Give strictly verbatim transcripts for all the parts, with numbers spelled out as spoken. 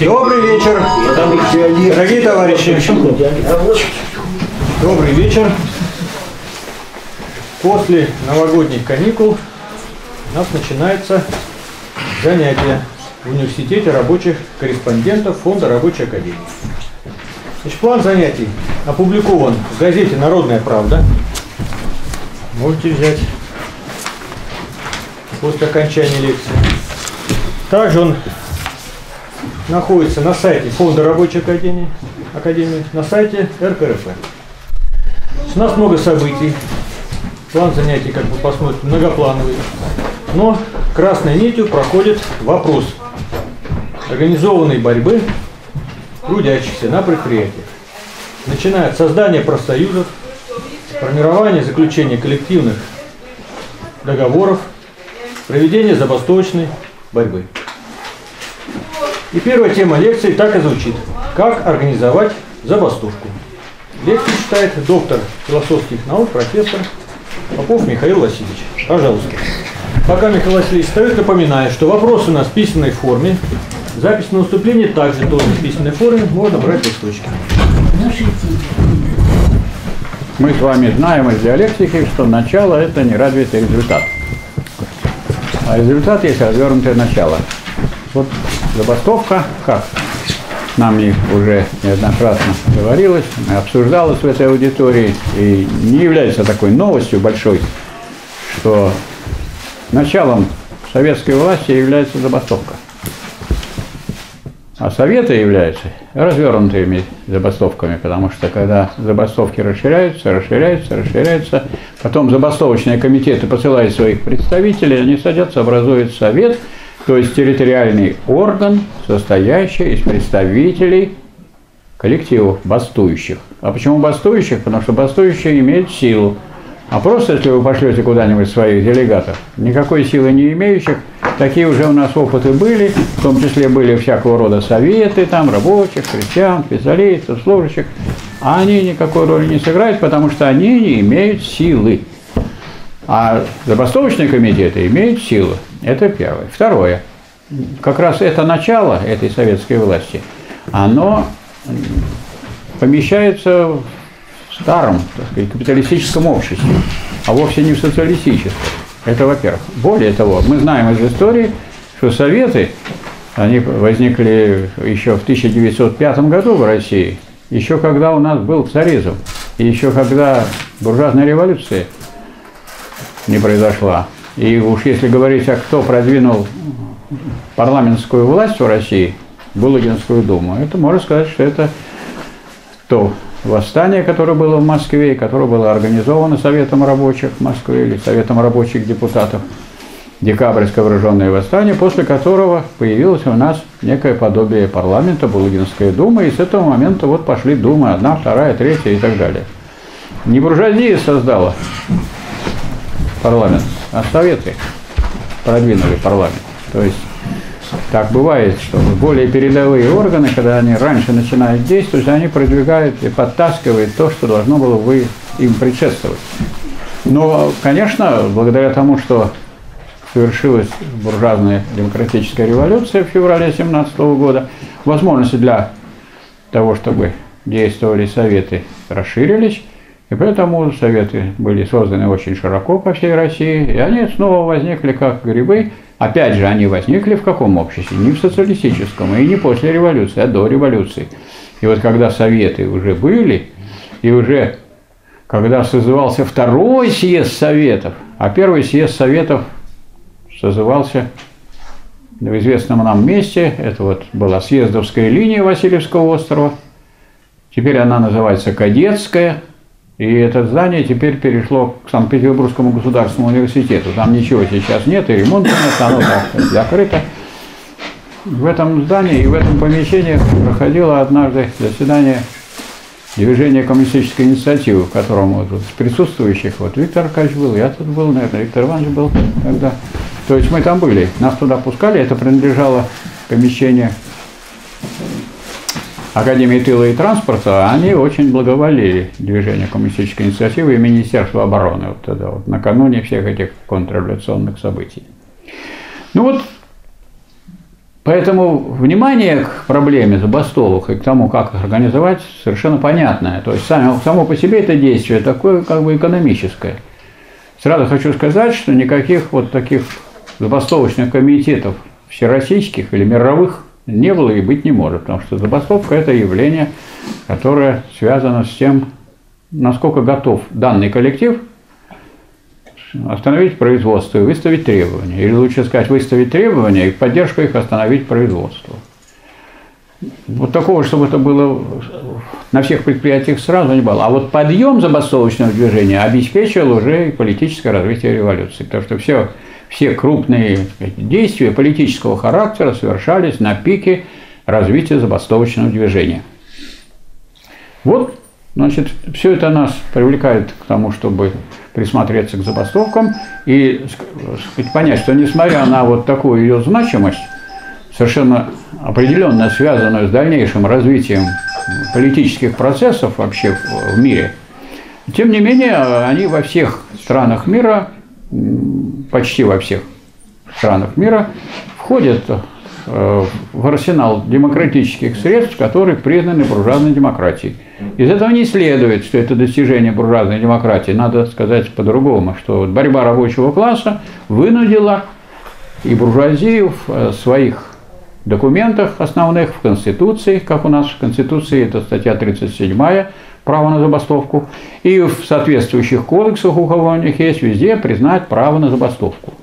Добрый вечер, дорогие товарищи. Добрый вечер. После новогодних каникул у нас начинается занятие в Университете рабочих корреспондентов Фонда Рабочей Академии. Значит, план занятий опубликован в газете «Народная правда». Можете взять после окончания лекции. Также он находится на сайте Фонда Рабочей Академии, Академии на сайте эр ка эр эф. У нас много событий. План занятий, как вы посмотрите, многоплановый. Но красной нитью проходит вопрос организованной борьбы трудящихся на предприятиях. Начиная от создания профсоюзов, формирования, заключения коллективных договоров, проведения забастовочной борьбы. И первая тема лекции так и звучит. Как организовать забастовку? Лекцию читает доктор философских наук, профессор Попов Михаил Васильевич. Пожалуйста. Пока Михаил Васильевич встает, напоминаю, что вопрос у нас в письменной форме. Запись на выступление также тоже в письменной форме. Можно брать листочки. Мы с вами знаем из диалектики, что начало – это не развитый результат. А результат есть развернутое начало. Вот забастовка, как нам и уже неоднократно говорилось, обсуждалось в этой аудитории, и не является такой новостью большой, что началом советской власти является забастовка. А советы являются развернутыми забастовками, потому что когда забастовки расширяются, расширяются, расширяются, потом забастовочные комитеты посылают своих представителей, они садятся, образуют совет, то есть территориальный орган, состоящий из представителей коллективов бастующих. А почему бастующих? Потому что бастующие имеют силу. А просто, если вы пошлете куда-нибудь своих делегатов, никакой силы не имеющих, такие уже у нас опыты были, в том числе были всякого рода советы, там, рабочих, крестьян, специалистов, служащих, а они никакой роли не сыграют, потому что они не имеют силы. А забастовочные комитеты имеют силу. Это первое. Второе. Как раз это начало этой советской власти, оно помещается в старом, так сказать, капиталистическом обществе, а вовсе не в социалистическом. Это во-первых. Более того, мы знаем из истории, что советы, они возникли еще в тысяча девятьсот пятом году в России, еще когда у нас был царизм, и еще когда буржуазная революция не произошла. И уж если говорить, а кто продвинул парламентскую власть в России, Булыгинскую думу, это можно сказать, что это то восстание, которое было в Москве, и которое было организовано Советом рабочих Москвы или Советом рабочих депутатов, декабрьское вооруженное восстание, после которого появилось у нас некое подобие парламента, Булыгинская дума, и с этого момента вот пошли думы, одна, вторая, третья и так далее. Не буржуазия создала парламент, а советы продвинули парламент. То есть так бывает, что более передовые органы, когда они раньше начинают действовать, они продвигают и подтаскивают то, что должно было бы им предшествовать. Но, конечно, благодаря тому, что совершилась буржуазная демократическая революция в феврале тысяча девятьсот семнадцатого года, возможности для того, чтобы действовали советы, расширились. И поэтому советы были созданы очень широко по всей России, и они снова возникли как грибы. Опять же, они возникли в каком обществе? Не в социалистическом, и не после революции, а до революции. И вот когда советы уже были, и уже когда созывался второй съезд советов, а первый съезд советов созывался в известном нам месте, это вот была Съездовская линия Васильевского острова, теперь она называется Кадетская. И это здание теперь перешло к Санкт-Петербургскому государственному университету. Там ничего сейчас нет, и ремонта нет, оно так закрыто. В этом здании и в этом помещении проходило однажды заседание Движения коммунистической инициативы, в котором вот, вот, присутствующих, вот Виктор Аркадьевич был, я тут был, наверное, Виктор Иванович был тогда. То есть мы там были, нас туда пускали, это принадлежало помещение Академии тыла и транспорта, они очень благоволили движение коммунистической инициативы и Министерство обороны вот тогда, вот, накануне всех этих контрреволюционных событий. Ну вот, Поэтому внимание к проблеме забастовок и к тому, как их организовать, совершенно понятное. То есть само, само по себе это действие такое как бы экономическое. Сразу хочу сказать, что никаких вот таких забастовочных комитетов всероссийских или мировых не было и быть не может, потому что забастовка – это явление, которое связано с тем, насколько готов данный коллектив остановить производство и выставить требования. Или лучше сказать, выставить требования и поддержку их остановить производство. Вот такого, чтобы это было на всех предприятиях сразу, не было. А вот подъем забастовочного движения обеспечил уже политическое развитие революции. Потому что все, все крупные действия политического характера совершались на пике развития забастовочного движения. Вот. Значит, все это нас привлекает к тому, чтобы присмотреться к забастовкам и понять, что несмотря на вот такую ее значимость, совершенно определенно связанную с дальнейшим развитием политических процессов вообще в мире, тем не менее они во всех странах мира, почти во всех странах мира, входят в арсенал демократических средств, которые признаны буржуазной демократией. Из этого не следует, что это достижение буржуазной демократии. Надо сказать по-другому, что борьба рабочего класса вынудила и буржуазию в своих документах основных, в Конституции, как у нас в Конституции, это статья тридцать седьмая, право на забастовку, и в соответствующих кодексах, у кого у них есть, везде признать право на забастовку.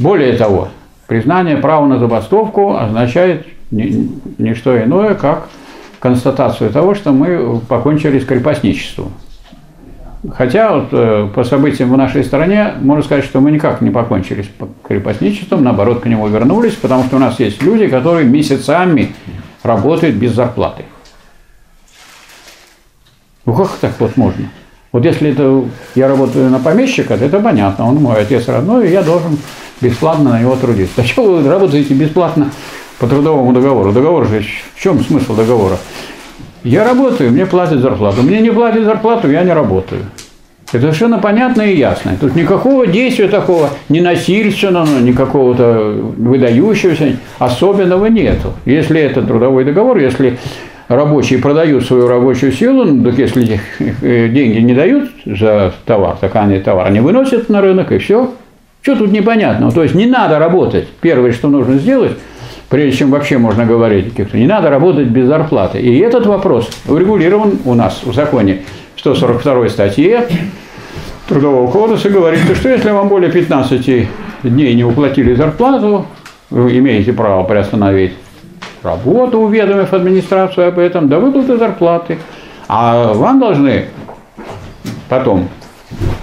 Более того, признание права на забастовку означает не, не что иное, как констатацию того, что мы покончили с крепостничеством. Хотя вот, по событиям в нашей стране можно сказать, что мы никак не покончили с крепостничеством, наоборот, к нему вернулись, потому что у нас есть люди, которые месяцами работают без зарплаты. Ну как так вот можно? Вот если это, я работаю на помещика, то это понятно, он мой отец родной, и я должен бесплатно на него трудиться. А что вы работаете бесплатно по трудовому договору? Договор же, в чем смысл договора? Я работаю, мне платят зарплату. Мне не платят зарплату, я не работаю. Это совершенно понятно и ясно. Тут никакого действия такого, не насильственного, ни какого-то выдающегося, особенного нету. Если это трудовой договор, если... рабочие продают свою рабочую силу, ну, так если деньги не дают за товар, так они товар, они выносят на рынок и все. Что тут непонятного? То есть не надо работать. Первое, что нужно сделать, прежде чем вообще можно говорить, не надо работать без зарплаты. И этот вопрос урегулирован у нас в законе сто сорок второй статье Трудового кодекса. Говорится, что если вам более пятнадцати дней не уплатили зарплату, вы имеете право приостановить работу, уведомив администрацию об этом, до выплаты зарплаты. А вам должны потом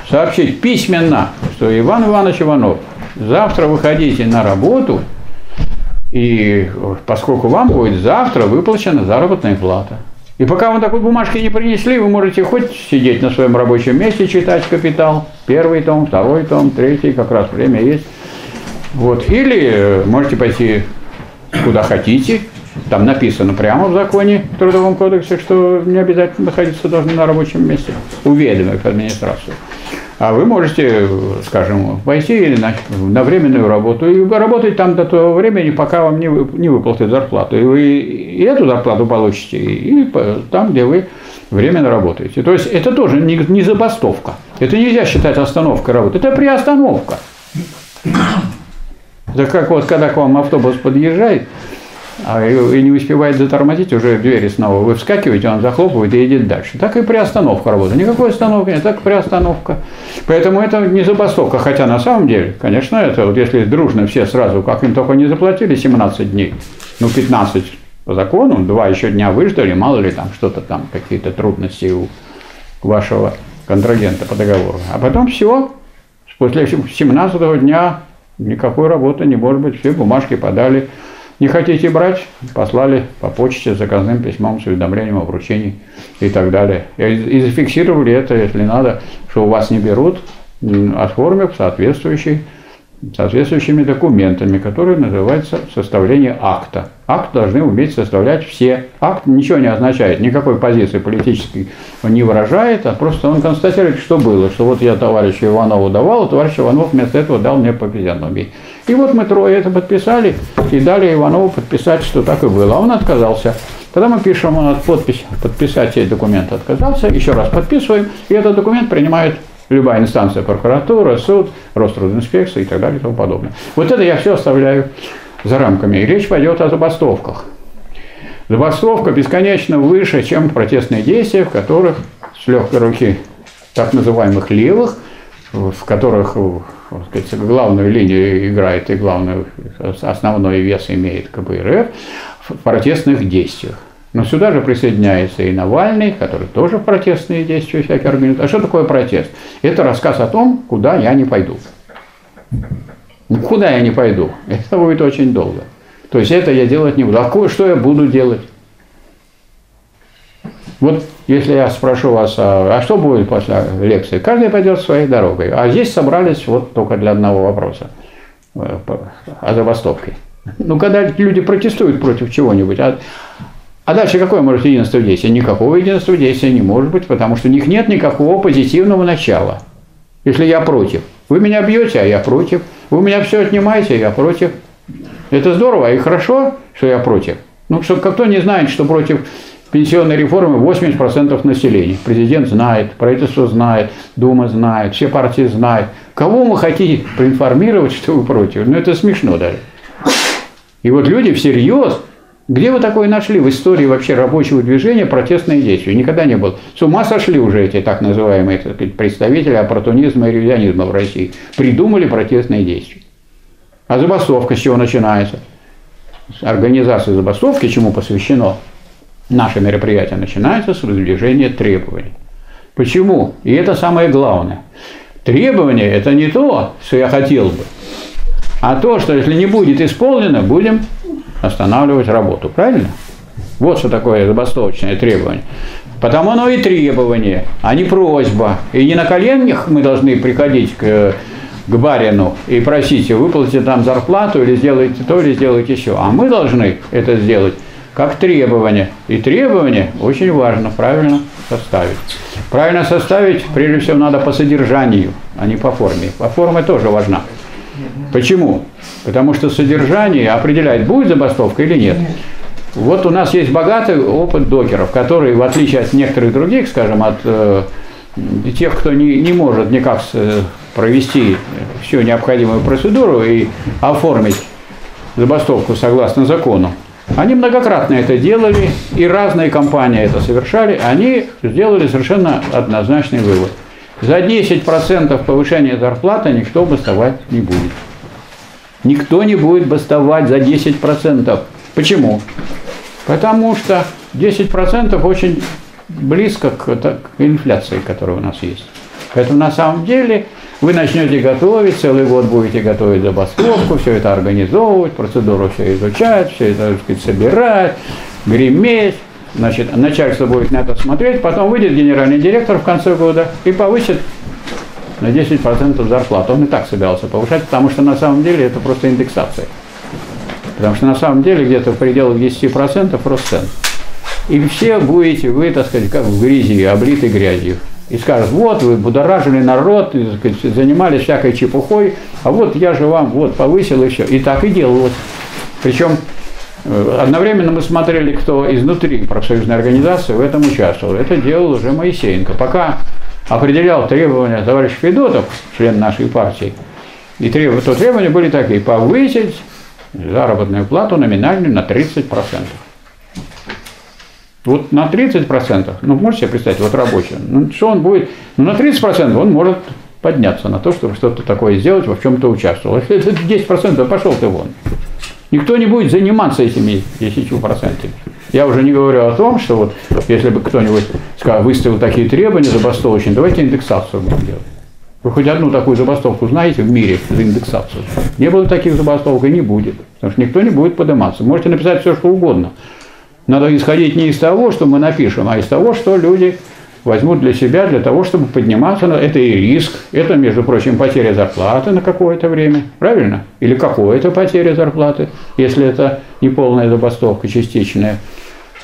сообщить письменно, что Иван Иванович Иванов, завтра выходите на работу, и поскольку вам будет завтра выплачена заработная плата. И пока вам такой бумажки не принесли, вы можете хоть сидеть на своем рабочем месте, читать «Капитал», первый том, второй том, третий, как раз время есть. Вот. Или можете пойти куда хотите, там написано прямо в законе, в Трудовом кодексе, что не обязательно находиться должны на рабочем месте, уведомив администрацию. А вы можете, скажем, пойти на, на временную работу и работать там до того времени, пока вам не, вы, не выплатят зарплату. И вы и эту зарплату получите, и, и там, где вы временно работаете. То есть это тоже не, не забастовка. Это нельзя считать остановкой работы. Это приостановка. Да как вот, когда к вам автобус подъезжает и не успевает затормозить, уже в двери снова вы вскакиваете, он захлопывает и едет дальше. Так и приостановка работы. Никакой остановки нет, так и приостановка. Поэтому это не забастовка. Хотя на самом деле, конечно, это вот если дружно все сразу, как им только не заплатили семнадцать дней, ну пятнадцать по закону, два еще дня выждали, мало ли там что-то там, какие-то трудности у вашего контрагента по договору. А потом все, после семнадцатого дня... никакой работы не может быть, все бумажки подали. Не хотите брать, послали по почте с заказным письмом, с уведомлением о вручении и так далее. И зафиксировали это, если надо, что у вас не берут, оформив соответствующими документами, которые называются составление акта. Акт должны уметь составлять все. Акт ничего не означает, никакой позиции политической он не выражает, а просто он констатирует, что было, что вот я товарищу Иванову давал, а товарищ Иванов вместо этого дал мне по физиономии. И вот мы трое это подписали и дали Иванову подписать, что так и было. А он отказался. Тогда мы пишем, он от подпись, подписать сей документ отказался, еще раз подписываем, и этот документ принимает любая инстанция, прокуратура, суд, Рострудинспекция и так далее и тому подобное. Вот это я все оставляю за рамками. И речь пойдет о забастовках. Забастовка бесконечно выше, чем протестные действия, в которых с легкой руки так называемых левых, в которых, так сказать, главную линию играет и главный основной вес имеет ка бэ эр эф, в протестных действиях. Но сюда же присоединяется и Навальный, который тоже в протестные действия всякие организует. А что такое протест? Это рассказ о том, куда я не пойду. Куда я не пойду? Это будет очень долго. То есть это я делать не буду. А что я буду делать? Вот если я спрошу вас, а что будет после лекции? Каждый пойдет своей дорогой. А здесь собрались вот только для одного вопроса. О забастовке. Ну, когда люди протестуют против чего-нибудь, а, а дальше какое может единство действия? Никакого единства действия не может быть, потому что у них нет никакого позитивного начала. Если я против. Вы меня бьете, а я против. Вы меня все отнимаете, а я против. Это здорово и хорошо, что я против. Ну, что кто не знает, что против пенсионной реформы восемьдесят процентов населения. Президент знает, правительство знает, Дума знает, все партии знают. Кого вы хотите проинформировать, что вы против? Ну, это смешно даже. И вот люди всерьез, где вы такое нашли в истории вообще рабочего движения протестные действия? Никогда не было. С ума сошли уже эти так называемые, так сказать, представители оппортунизма и ревизионизма в России. Придумали протестные действия. А забастовка с чего начинается? Организация забастовки, чему посвящено наше мероприятие, начинается с выдвижения требований. Почему? И это самое главное. Требования – это не то, что я хотел бы. А то, что если не будет исполнено, будем останавливать работу. Правильно? Вот что такое забастовочное требование. Потому оно и требование, а не просьба. И не на коленях мы должны приходить к, к барину и просить, выплатите нам зарплату, или сделайте то, или сделайте еще. А мы должны это сделать как требование. И требование очень важно правильно составить. Правильно составить, прежде всего, надо по содержанию, а не по форме. По форме тоже важна. Почему? Потому что содержание определяет, будет забастовка или нет. Вот у нас есть богатый опыт докеров, которые, в отличие от некоторых других, скажем, от э, тех, кто не, не может никак провести всю необходимую процедуру и оформить забастовку согласно закону, они многократно это делали, и разные компании это совершали, они сделали совершенно однозначный вывод. За десять процентов повышения зарплаты никто бастовать не будет. Никто не будет бастовать за десять процентов. Почему? Потому что десять процентов очень близко к, к инфляции, которая у нас есть. Поэтому на самом деле вы начнете готовить, целый год будете готовить забастовку, все это организовывать, процедуру все изучать, все это, так сказать, собирать, греметь. Значит, начальство будет на это смотреть, потом выйдет генеральный директор в конце года и повысит на десять процентов зарплату. Он и так собирался повышать, потому что на самом деле это просто индексация. Потому что на самом деле где-то в пределах десяти процентов рост цен. И все будете вы, так сказать, как в грязи, облиты грязью. И скажут, вот вы будоражили народ, и, так сказать, занимались всякой чепухой, а вот я же вам вот повысил и все. И так и делалось. Причем одновременно мы смотрели, кто изнутри профсоюзной организации в этом участвовал. Это делал уже Моисеенко. Пока определял требования товарищ Федотов, член нашей партии, и требования, то требования были такие: повысить заработную плату номинальную на тридцать процентов. Вот на тридцать процентов, ну можете себе представить, вот рабочий, ну что он будет, ну на тридцать процентов он может подняться на то, чтобы что-то такое сделать, во в чем-то участвовал. Если это десять процентов, пошел ты вон. Никто не будет заниматься этими десятью процентами. Я уже не говорю о том, что вот если бы кто-нибудь выставил такие требования забастовочные, давайте индексацию будем делать. Вы хоть одну такую забастовку знаете в мире за индексацию? Не было таких забастовок и не будет, потому что никто не будет подниматься. Можете написать все, что угодно. Надо исходить не из того, что мы напишем, а из того, что люди возьмут для себя, для того, чтобы подниматься. Это и риск, это, между прочим, потеря зарплаты на какое-то время, правильно? Или какое-то потеря зарплаты, если это не полная забастовка, частичная,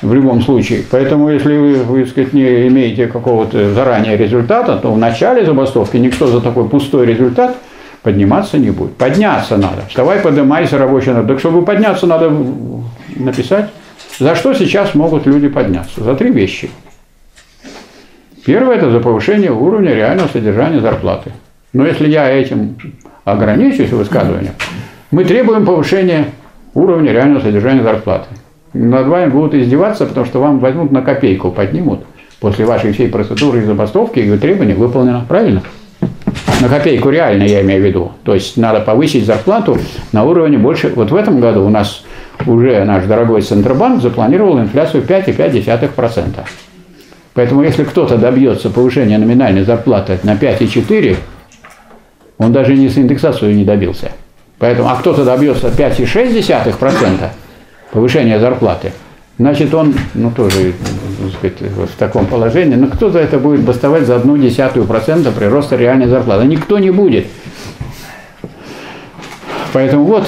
в любом случае. Поэтому, если вы, вы сказать, не имеете какого-то заранее результата, то в начале забастовки никто за такой пустой результат Подниматься не будет. Подняться надо. Вставай, поднимайся, рабочий народ. Так чтобы подняться, надо написать, за что сейчас могут люди подняться. За три вещи. Первое – это за повышение уровня реального содержания зарплаты. Но если я этим ограничусь высказыванием, мы требуем повышения уровня реального содержания зарплаты. Над вами будут издеваться, потому что вам возьмут на копейку, поднимут. После вашей всей процедуры и забастовки ее требования выполнено. Правильно? На копейку реально, я имею в виду. То есть надо повысить зарплату на уровне больше. Вот в этом году у нас уже наш дорогой Центробанк запланировал инфляцию пять и пять десятых процента. Поэтому если кто-то добьется повышения номинальной зарплаты на пять и четыре десятых процента, он даже не с индексацией не добился. Поэтому, а кто-то добьется пять и шесть десятых процента повышения зарплаты, значит, он, ну, тоже, так сказать, в таком положении, но кто-то это будет бастовать за одну десятую процента прироста реальной зарплаты. Никто не будет. Поэтому вот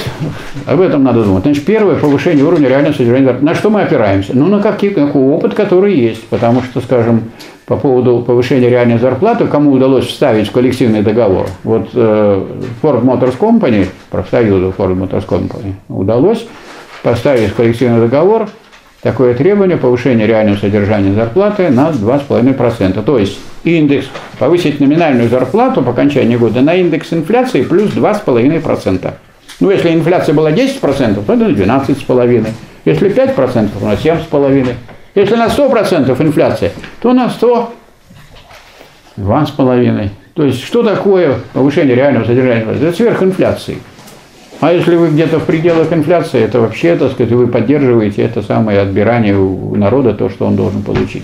об этом надо думать. Значит, первое — повышение уровня реального содержания зарплаты. На что мы опираемся? Ну, на какой, какой опыт, который есть. Потому что, скажем, по поводу повышения реальной зарплаты, кому удалось вставить в коллективный договор? Вот э, Ford Motors Company, профсоюзу Ford Motors Company, удалось поставить в коллективный договор такое требование — повышение реального содержания зарплаты на два и пять десятых процента. То есть индекс, повысить номинальную зарплату по окончании года на индекс инфляции плюс два и пять десятых процента. Ну, если инфляция была десять процентов, то это двенадцать и пять десятых процента. Если пять процентов, у нас семь и пять десятых процента. Если на сто процентов инфляция, то на сто процентов два и пять десятых процента. То есть что такое повышение реального содержания зарплаты? Это сверхинфляции. А если вы где-то в пределах инфляции, это вообще, так сказать, вы поддерживаете это самое отбирание у народа, то, что он должен получить.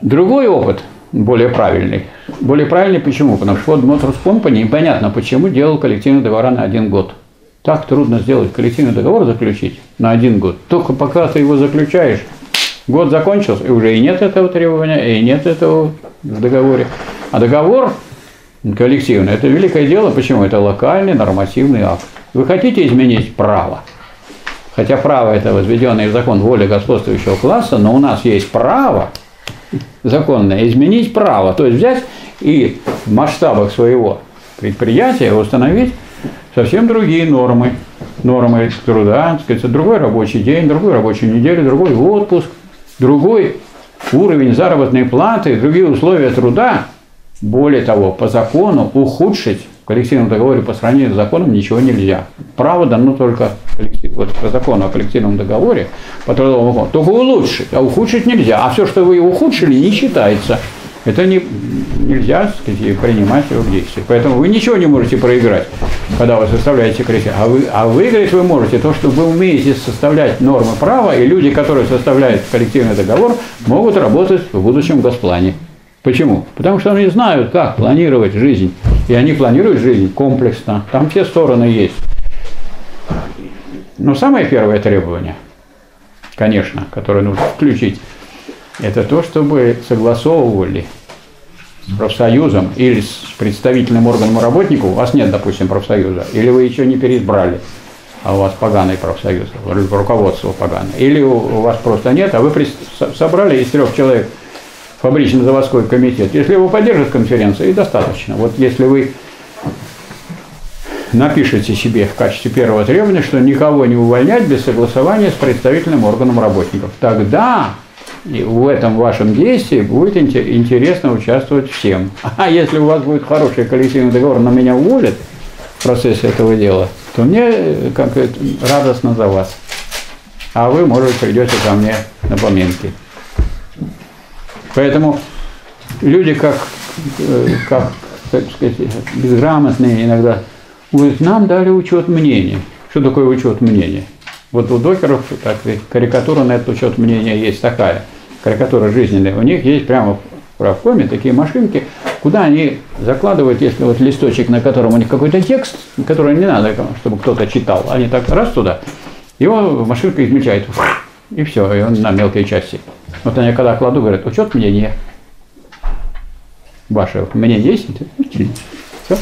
Другой опыт, более правильный. Более правильный почему? Потому что Ford Motors Company, непонятно почему, делал коллективные договора на один год. Так трудно сделать коллективный договор, заключить на один год. Только пока ты его заключаешь, год закончился, и уже и нет этого требования, и нет этого в договоре. А договор коллективный — это великое дело. Почему? Это локальный нормативный акт. Вы хотите изменить право? Хотя право — это возведенный в закон воля господствующего класса, но у нас есть право законное изменить право. То есть взять и в масштабах своего предприятия установить совсем другие нормы. Нормы труда, так сказать, другой рабочий день, другую рабочую неделю, другой отпуск, другой уровень заработной платы, другие условия труда. Более того, по закону ухудшить в коллективном договоре по сравнению с законом ничего нельзя. Право дано только вот по закону о коллективном договоре, по трудовому договору, только улучшить, а ухудшить нельзя. А все, что вы ухудшили, не считается. Это не, нельзя, сказать, принимать его в действие. Поэтому вы ничего не можете проиграть, когда вы составляете коллектив. А, вы, а выиграть вы можете то, что вы умеете составлять нормы права, и люди, которые составляют коллективный договор, могут работать в будущем госплане. Почему? Потому что они знают, как планировать жизнь. И они планируют жизнь комплексно. Там все стороны есть. Но самое первое требование, конечно, которое нужно включить, это то, чтобы согласовывали с профсоюзом или с представительным органом работников. У вас нет, допустим, профсоюза, или вы еще не переизбрали, а у вас поганый профсоюз, руководство поганое. Или у вас просто нет, а вы собрали из трех человек фабрично-заводской комитет. Если его поддержит конференция, и достаточно. Вот если вы напишите себе в качестве первого требования, что никого не увольнять без согласования с представительным органом работников, тогда в этом вашем действии будет интересно участвовать всем. А если у вас будет хороший коллективный договор, но меня уволят в процессе этого дела, то мне как радостно за вас. А вы, может, придете ко мне на поминки. Поэтому люди, как, как, так сказать, безграмотные иногда, говорят: нам дали учет мнений. Что такое учет мнений? Вот у докеров так, карикатура на этот учет мнения есть такая, карикатура жизненная. У них есть прямо в правкоме такие машинки, куда они закладывают, если вот листочек, на котором у них какой-то текст, который не надо, чтобы кто-то читал, они так раз туда, его машинка измельчает. И все, и он на мелкие части. Вот они когда кладу, говорят: учет мнения. Ваше мнение есть? Все.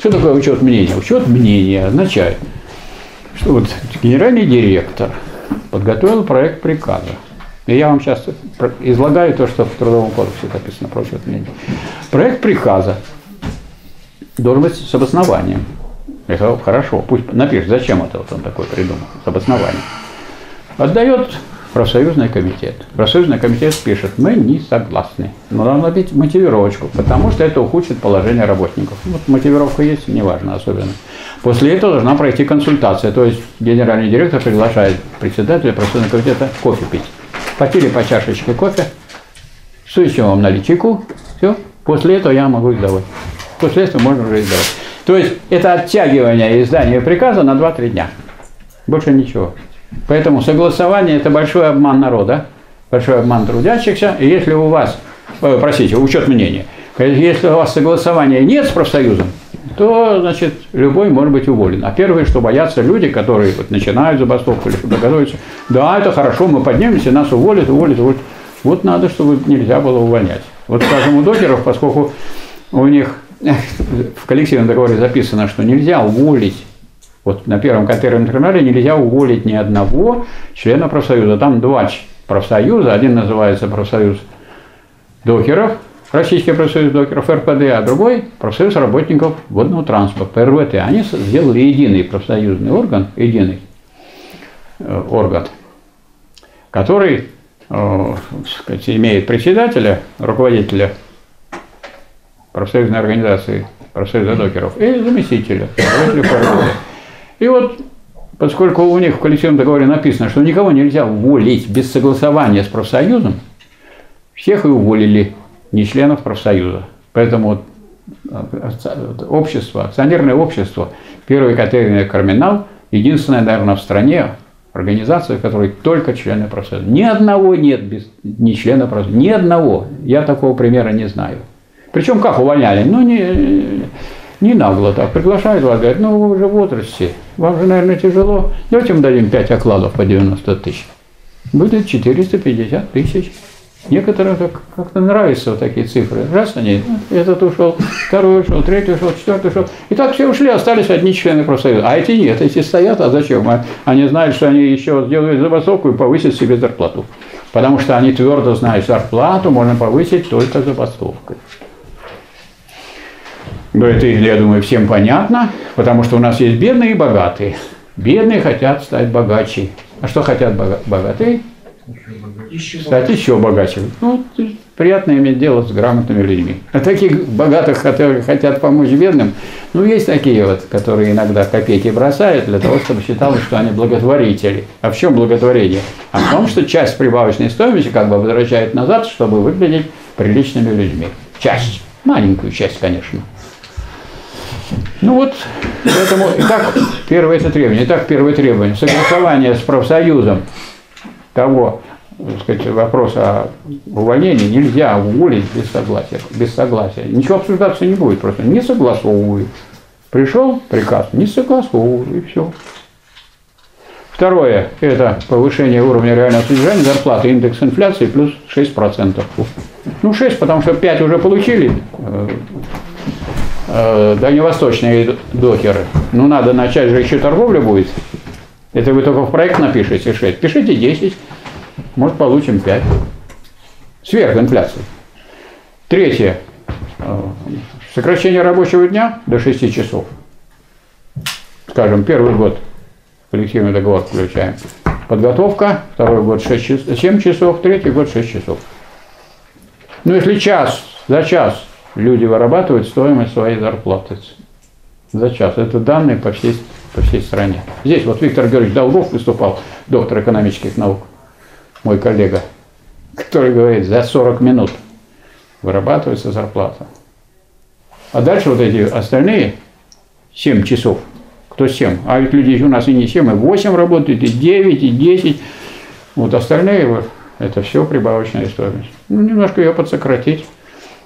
Что такое учет мнения? Учет мнения означает, что вот генеральный директор подготовил проект приказа. И я вам сейчас излагаю то, что в Трудовом кодексе написано про учет мнения. Проект приказа должен быть с обоснованием. Я сказал, хорошо, пусть напишет, зачем это вот он такое придумал, с обоснованием. Отдает профсоюзный комитет. Профсоюзный комитет пишет, мы не согласны. Но должна быть мотивировочку, потому что это ухудшит положение работников. Вот мотивировка есть, неважно особенно. После этого должна пройти консультация. То есть генеральный директор приглашает председателя профсоюзного комитета кофе пить. Попили по чашечке кофе, сующим вам налить чайку, все. После этого я могу издавать. После этого можно уже издавать. То есть это оттягивание издания приказа на два-три дня. Больше ничего. Поэтому согласование – это большой обман народа, большой обман трудящихся. И если у вас, э, простите, учет мнения, если у вас согласования нет с профсоюзом, то, значит, любой может быть уволен. А первое, что боятся люди, которые вот начинают забастовку или что-то готовятся, да, это хорошо, мы поднимемся, нас уволят, уволят, уволят. Вот надо, чтобы нельзя было увольнять. Вот, скажем, у Докеров, поскольку у них в коллективном договоре записано, что нельзя уволить. Вот на первом катерном терминале нельзя уволить ни одного члена профсоюза. Там два профсоюза. Один называется профсоюз докеров, Российский профсоюз докеров, эр пэ дэ, а другой профсоюз работников водного транспорта, пэ эр вэ тэ. Они сделали единый профсоюзный орган, единый э, орган, который э, сказать, имеет председателя, руководителя профсоюзной организации, профсоюза докеров и заместителя, руководителя ПРВТ. И вот, поскольку у них в коллективном договоре написано, что никого нельзя уволить без согласования с профсоюзом, всех и уволили, не членов профсоюза. Поэтому общество, акционерное общество, первый катеринный терминал, единственная, наверное, в стране организация, в которой только члены профсоюза. Ни одного нет без ни члена профсоюза, ни одного. Я такого примера не знаю. Причем как увольняли? Ну, не... Не нагло так. Приглашают вас, говорят, ну вы уже в возрасте, вам же, наверное, тяжело. Давайте мы дадим пять окладов по девяносто тысяч. Будет четыреста пятьдесят тысяч. Некоторым как-то нравятся вот такие цифры. Раз они, этот ушел, второй ушел, третий ушел, четвертый ушел. И так все ушли, остались одни члены профсоюза. А эти нет, эти стоят, а зачем? Они знают, что они еще сделают забастовку и повысят себе зарплату. Потому что они твердо знают, что зарплату можно повысить только забастовкой. Но это, я думаю, всем понятно, потому что у нас есть бедные и богатые. Бедные хотят стать богаче. А что хотят бога богатые? Еще стать богаче. Еще богаче. Ну, приятно иметь дело с грамотными людьми. А таких богатых, которые хотят помочь бедным, ну, есть такие вот, которые иногда копейки бросают для того, чтобы считалось, что они благотворители. А в чем благотворение? А в том, что часть прибавочной стоимости как бы возвращают назад, чтобы выглядеть приличными людьми. Часть. Маленькую часть, конечно. Ну вот, поэтому, итак, первое это требование. Итак, первое требование. Согласование с профсоюзом того, так сказать, вопроса о увольнении нельзя уволить без согласия. Без согласия. Ничего обсуждаться не будет, просто не согласовывают. Пришел приказ, не согласовывают, и все. Второе, это повышение уровня реального содержания зарплаты, индекс инфляции плюс шесть процентов. Ну шесть, потому что пять уже получили. Дальневосточные докеры. Ну, надо начать же, еще торговля будет. Это вы только в проект напишите шесть. Пишите десять. Может, получим пять. Сверх инфляции. Третье. Сокращение рабочего дня до шести часов. Скажем, первый год коллективный договор включаем. Подготовка. Второй год шесть, семь часов. Третий год шесть часов. Ну, если час за час люди вырабатывают стоимость своей зарплаты за час. Это данные по всей, по всей стране. Здесь вот Виктор Георгиевич Долгов выступал, доктор экономических наук, мой коллега, который говорит, за сорок минут вырабатывается зарплата. А дальше вот эти остальные семь часов, кто семь, а ведь люди у нас и не семь, и восемь работают, и девять, и десять. Вот остальные, это все прибавочная стоимость. Ну, немножко ее подсократить.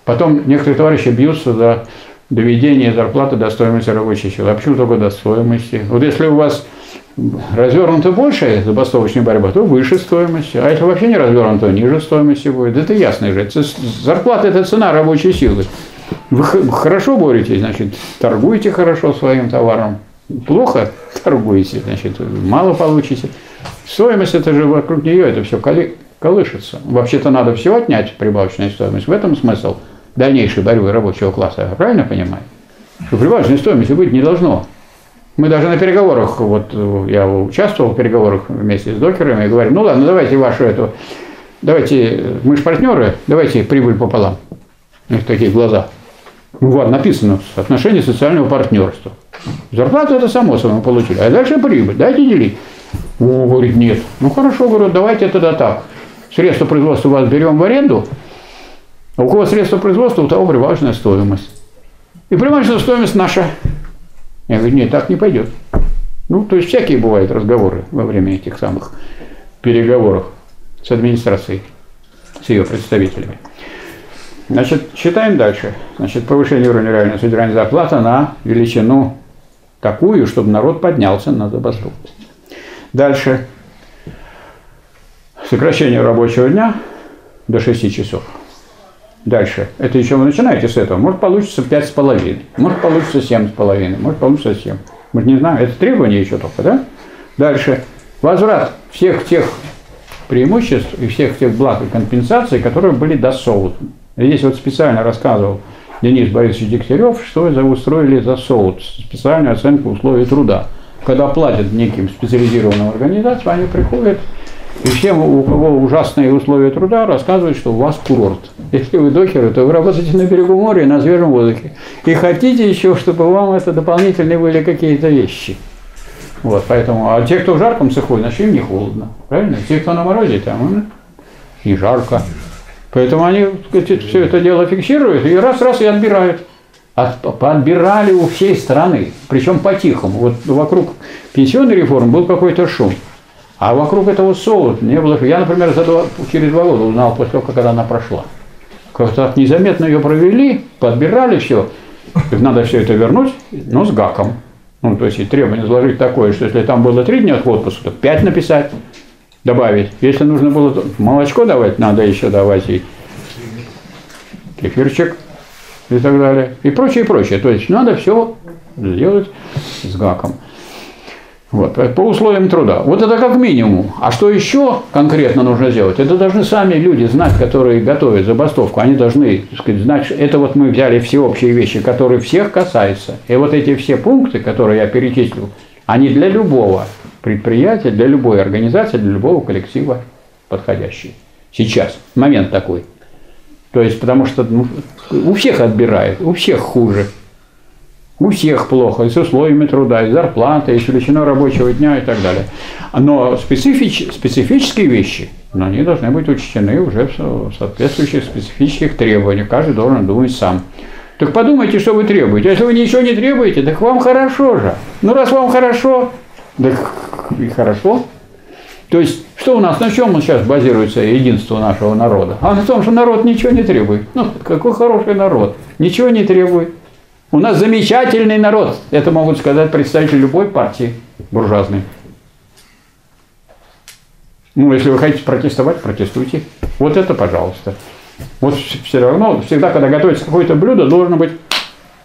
Потом некоторые товарищи бьются за доведение зарплаты до стоимости рабочей силы. А почему только до стоимости? Вот если у вас развернута большая забастовочная борьба, то выше стоимости. А если вообще не развернута, то ниже стоимости будет. Это ясно же. Зарплата – это цена рабочей силы. Вы хорошо боретесь, значит, торгуете хорошо своим товаром. Плохо торгуете, значит, мало получите. Стоимость – это же вокруг нее, это все колышется. Вообще-то надо все отнять, прибавочную стоимость. В этом смысл дальнейшей борьбы рабочего класса, я правильно понимаю? что прибавочной стоимости быть не должно. Мы даже на переговорах, вот я участвовал в переговорах вместе с докерами, и говорю, ну ладно, давайте вашу эту, давайте, мы же партнеры, давайте прибыль пополам. У них такие глаза. Ну вот, написано, отношение социального партнерства. Зарплату это само собой получили, а дальше прибыль, дайте делить. О, говорит, нет. Ну хорошо, говорю, давайте тогда так. Средства производства у вас берем в аренду, а у кого средства производства, у того прибавочная стоимость. И прибавочная стоимость наша. Я говорю, нет, так не пойдет. Ну, то есть всякие бывают разговоры во время этих самых переговоров с администрацией, с ее представителями. Значит, считаем дальше. Значит, повышение уровня реального содержания зарплаты на величину такую, чтобы народ поднялся на забастовку. Дальше. Сокращение рабочего дня до шести часов. Дальше. Это еще вы начинаете с этого. Может получится пять с половиной, может получится семь с половиной, может получится семь. Мы не знаем. Это требование еще только, да? Дальше. Возврат всех тех преимуществ и всех тех благ и компенсаций, которые были досоутаны. Здесь вот специально рассказывал Денис Борисович Дегтярев, что устроили досоут, специальную оценку условий труда. Когда платят неким специализированным организациям, они приходят. И всем, у кого ужасные условия труда, рассказывают, что у вас курорт. Если вы докеры, то вы работаете на берегу моря и на свежем воздухе. И хотите еще, чтобы вам это дополнительные были какие-то вещи. Вот, поэтому, а те, кто в жарком цеху, значит, им не холодно. Правильно? Те, кто на морозе, там и жарко. Поэтому они все это дело фиксируют и раз-раз и отбирают. Отбирали у всей страны. Причем по-тихому. Вот вокруг пенсионной реформы был какой-то шум. А вокруг этого солода не было. Я, например, за два, через два года узнал после того, как она прошла. Как-то незаметно ее провели, подбирали все. Надо все это вернуть, но с гаком. Ну, то есть требование заложить такое, что если там было три дня отпуска, то пять написать, добавить. Если нужно было молочко давать, надо еще давать и кефирчик и так далее. И прочее, и прочее. То есть надо все сделать с гаком. Вот, по условиям труда. Вот это как минимум. А что еще конкретно нужно делать? Это должны сами люди знать, которые готовят забастовку. Они должны, так сказать, знать, что это вот мы взяли всеобщие вещи, которые всех касаются. И вот эти все пункты, которые я перечислил, они для любого предприятия, для любой организации, для любого коллектива подходящие. Сейчас. Момент такой. То есть, потому что ну, у всех отбирают, у всех хуже. У всех плохо, и с условиями труда, и зарплаты, и с величиной рабочего дня и так далее. Но специфич, специфические вещи, но они должны быть учтены уже в соответствующих специфических требованиях. Каждый должен думать сам. Так подумайте, что вы требуете. Если вы ничего не требуете, так вам хорошо же. Ну раз вам хорошо, так и хорошо. То есть, что у нас, на чем сейчас базируется единство нашего народа? А на том, что народ ничего не требует. Ну, какой хороший народ. Ничего не требует. У нас замечательный народ. Это могут сказать представители любой партии буржуазной. Ну, если вы хотите протестовать, протестуйте. Вот это, пожалуйста. Вот все равно, всегда, когда готовится какое-то блюдо, должно быть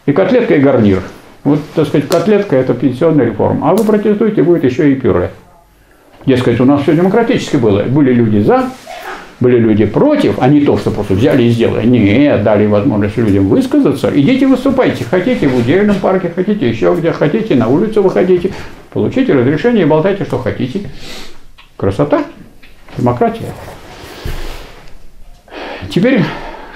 и котлетка, и гарнир. Вот, так сказать, котлетка – это пенсионная реформа. А вы протестуете, будет еще и пюре. Дескать, у нас все демократически было. Были люди за, были люди против, а не то, что просто взяли и сделали. Нет, дали возможность людям высказаться. Идите выступайте. Хотите в удельном парке, хотите еще где, хотите на улицу выходите. Получите разрешение и болтайте, что хотите. Красота. Демократия. Теперь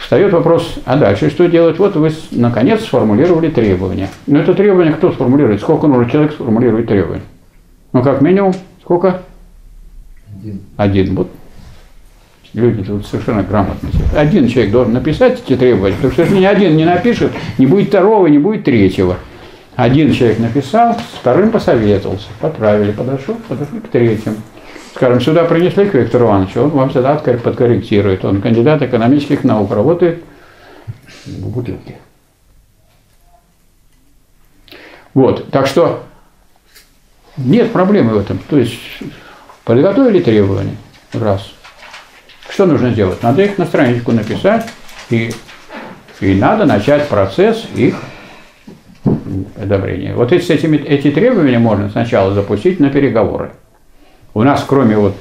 встает вопрос, а дальше что делать? Вот вы, наконец, сформулировали требования. Но это требования кто сформулирует? Сколько нужно человек сформулировать требования? Ну, как минимум, сколько? Один. Один. Вот. Люди тут совершенно грамотно. Один человек должен написать эти требования, потому что если ни один не напишет, не будет второго, не будет третьего. Один человек написал, с вторым посоветовался, подправили, подошел, подошли к третьему. Скажем, сюда принесли к Виктору Ивановичу, он вам всегда подкорректирует. Он кандидат экономических наук, работает в бутылке. Вот, так что нет проблемы в этом. То есть подготовили требования, раз. Что нужно делать? Надо их на страничку написать, и, и надо начать процесс их одобрения. Вот эти, этими, эти требования можно сначала запустить на переговоры. У нас, кроме вот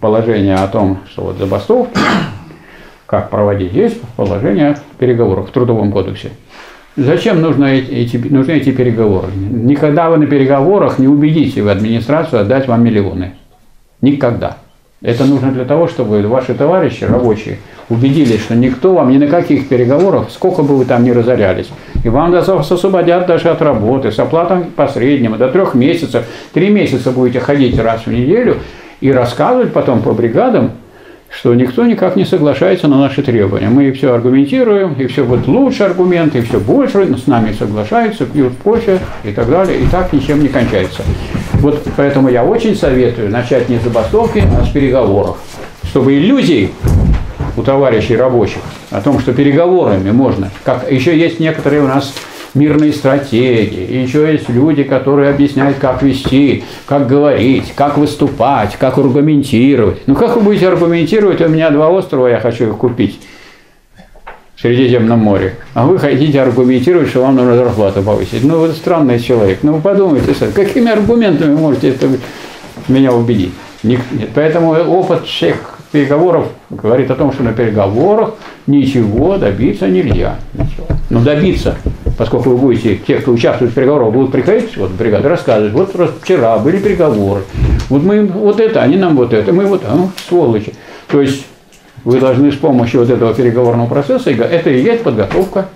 положения о том, что вот забастовки, как проводить, есть положение переговоров в Трудовом кодексе. Зачем нужны эти, нужны эти переговоры? Никогда вы на переговорах не убедите в администрацию отдать вам миллионы. Никогда. Это нужно для того, чтобы ваши товарищи рабочие убедились, что никто вам ни на каких переговорах, сколько бы вы там ни разорялись, и вам освободят даже от работы, с оплатой по среднему, до трех месяцев, три месяца будете ходить раз в неделю и рассказывать потом по бригадам, что никто никак не соглашается на наши требования. Мы все аргументируем, и все вот лучше аргументы, и все больше с нами соглашаются, пьют кофе и так далее, и так ничем не кончается. Вот поэтому я очень советую начать не с забастовки, а с переговоров, чтобы иллюзий у товарищей рабочих о том, что переговорами можно, как еще есть некоторые у нас мирные стратегии, еще есть люди, которые объясняют, как вести, как говорить, как выступать, как аргументировать. Ну как вы будете аргументировать, у меня два острова, я хочу их купить в Средиземном море, а вы хотите аргументировать, что вам нужно зарплату повысить. Ну вы странный человек, ну вы подумайте, какими аргументами можете это меня убедить? Нет. Поэтому опыт всех переговоров говорит о том, что на переговорах ничего добиться нельзя. Ничего. Но добиться, поскольку вы будете, те, кто участвует в переговорах, будут приходить, вот бригады рассказывать, вот вчера были переговоры, вот мы вот это, они нам вот это, мы вот, ну, сволочи. То есть вы должны с помощью вот этого переговорного процесса, это и есть подготовка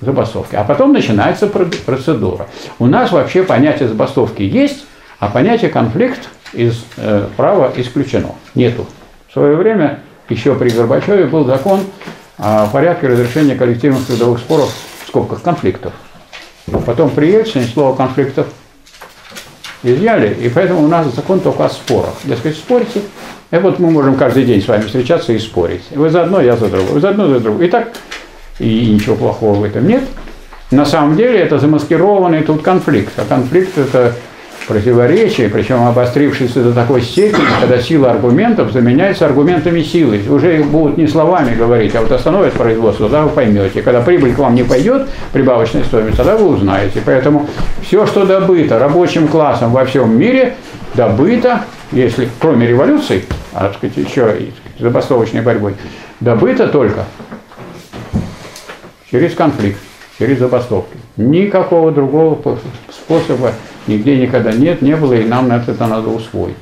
к забастовке. А потом начинается процедура. У нас вообще понятие забастовки есть, а понятие конфликт из э, права исключено, нету. В свое время, еще при Горбачеве, был закон о порядке разрешения коллективных трудовых споров в скобках конфликтов. Потом при Ельцине слово «конфликтов» изъяли, и поэтому у нас закон только о спорах. Дескать, спорите, и вот мы можем каждый день с вами встречаться и спорить. Вы за одно, я за другое, вы за одно, за другое. И так, и ничего плохого в этом нет. На самом деле это замаскированный тут конфликт, а конфликт это... противоречия, причем обострившиеся до такой степени, когда сила аргументов заменяется аргументами силы. Уже будут не словами говорить, а вот остановят производство, тогда вы поймете. Когда прибыль к вам не пойдет, прибавочная стоимость, тогда вы узнаете. Поэтому все, что добыто рабочим классом во всем мире, добыто, если кроме революций, а так сказать, еще и забастовочной борьбой, добыто только через конфликт, через забастовки. Никакого другого способа нигде никогда нет, не было, и нам на это надо усвоить.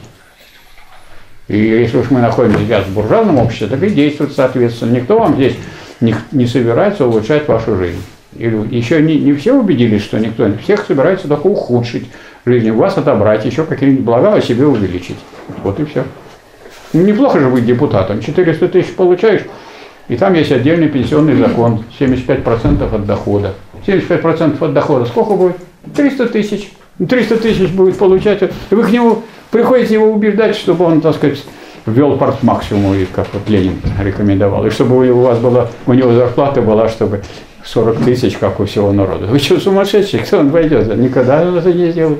И если уж мы находимся сейчас в буржуазном обществе, так и действовать соответственно. Никто вам здесь не, не собирается улучшать вашу жизнь. Или еще не, не все убедились, что никто, всех собирается только ухудшить жизнь, у вас отобрать, еще какие-нибудь блага о себе увеличить. Вот и все. Неплохо же быть депутатом, четыреста тысяч получаешь, и там есть отдельный пенсионный закон, семьдесят пять процентов от дохода. семьдесят пять процентов от дохода сколько будет? триста тысяч. триста тысяч будет получать. Вы к нему приходите его убеждать, чтобы он, так сказать, ввел партмаксимум, как вот Ленин рекомендовал. И чтобы у вас была, у него зарплата была, чтобы сорок тысяч, как у всего народа. Вы что, сумасшедший? Кто он пойдет? Никогда это не сделал.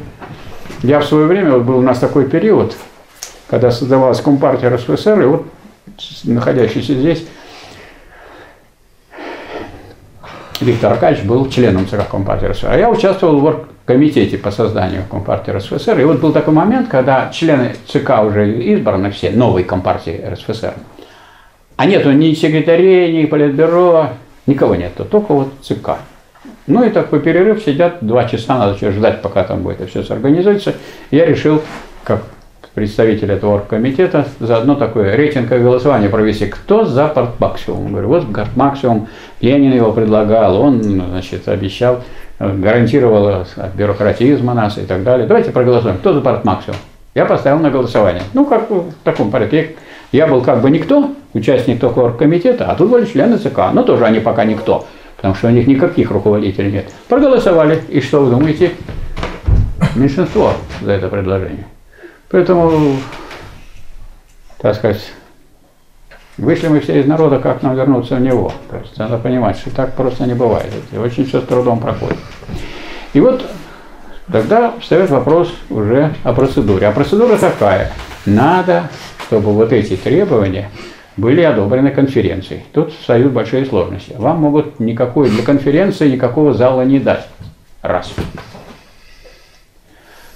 Я в свое время, вот был у нас такой период, когда создавалась Компартия РСФСР, и вот находящийся здесь Виктор Аркадьевич был членом ЦК Компартии РСФСР. А я участвовал в оргкомитете по созданию Компартии РСФСР. И вот был такой момент, когда члены ЦК уже избраны все, новой Компартии РСФСР. А нету ни секретарей, ни политбюро, никого нету, только вот ЦК. Ну и такой перерыв, сидят два часа, надо еще ждать, пока там будет это все сорганизуется. Я решил, как представитель этого оргкомитета, заодно такое рейтинговое голосование провести. Кто за партмаксимум? Говорю, вот партмаксимум, Ленин его предлагал, он, значит, обещал, гарантировал от бюрократизма нас и так далее. Давайте проголосуем, кто за партмаксимум? Я поставил на голосование. Ну, как в таком порядке. Я был как бы никто, участник только оргкомитета, а тут были члены ЦК. Но тоже они пока никто, потому что у них никаких руководителей нет. Проголосовали, и что вы думаете? Меньшинство за это предложение. Поэтому, так сказать, вышли мы все из народа, как нам вернуться в него. То есть надо понимать, что так просто не бывает. И очень все с трудом проходит. И вот тогда встает вопрос уже о процедуре. А процедура такая. Надо, чтобы вот эти требования были одобрены конференцией. Тут встают большие сложности. Вам могут никакой для конференции никакого зала не дать. Раз.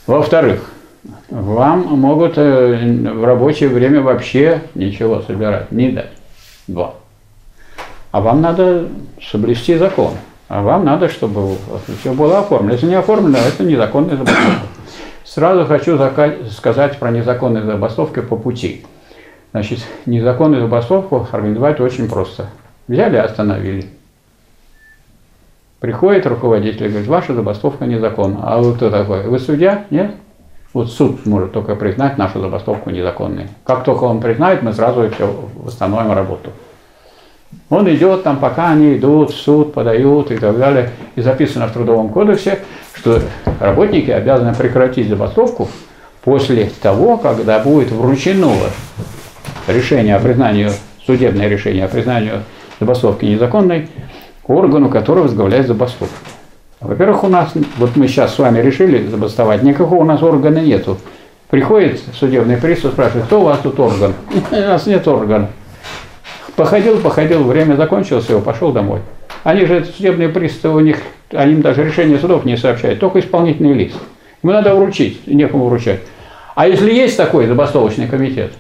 Во-вторых, вам могут в рабочее время вообще ничего собирать, не дать. Два. А вам надо соблюсти закон. вам надо, чтобы все было оформлено. Если не оформлено, это незаконная забастовка. Сразу хочу сказать про незаконные забастовки по пути. Значит, незаконную забастовку организовать очень просто. Взяли, остановили. Приходит руководитель и говорит, ваша забастовка незаконна. А вы кто такой? Вы судья? Нет? Вот суд может только признать нашу забастовку незаконной. Как только он признает, мы сразу все восстановим работу. Он идет там, пока они идут, в суд подают и так далее. И записано в Трудовом кодексе, что работники обязаны прекратить забастовку после того, когда будет вручено решение о признании, судебное решение о признании забастовки незаконной, органу, который возглавляет забастовку. Во-первых, у нас, вот мы сейчас с вами решили забастовать, никакого у нас органа нету. Приходит судебный пристав, спрашивает, кто у вас тут орган? У нас нет органа. Походил, походил, время закончилось, его пошел домой. Они же, судебные приставы, у них, они даже решение судов не сообщают, только исполнительный лист. Ему надо вручить, некому вручать. А если есть такой забастовочный комитет,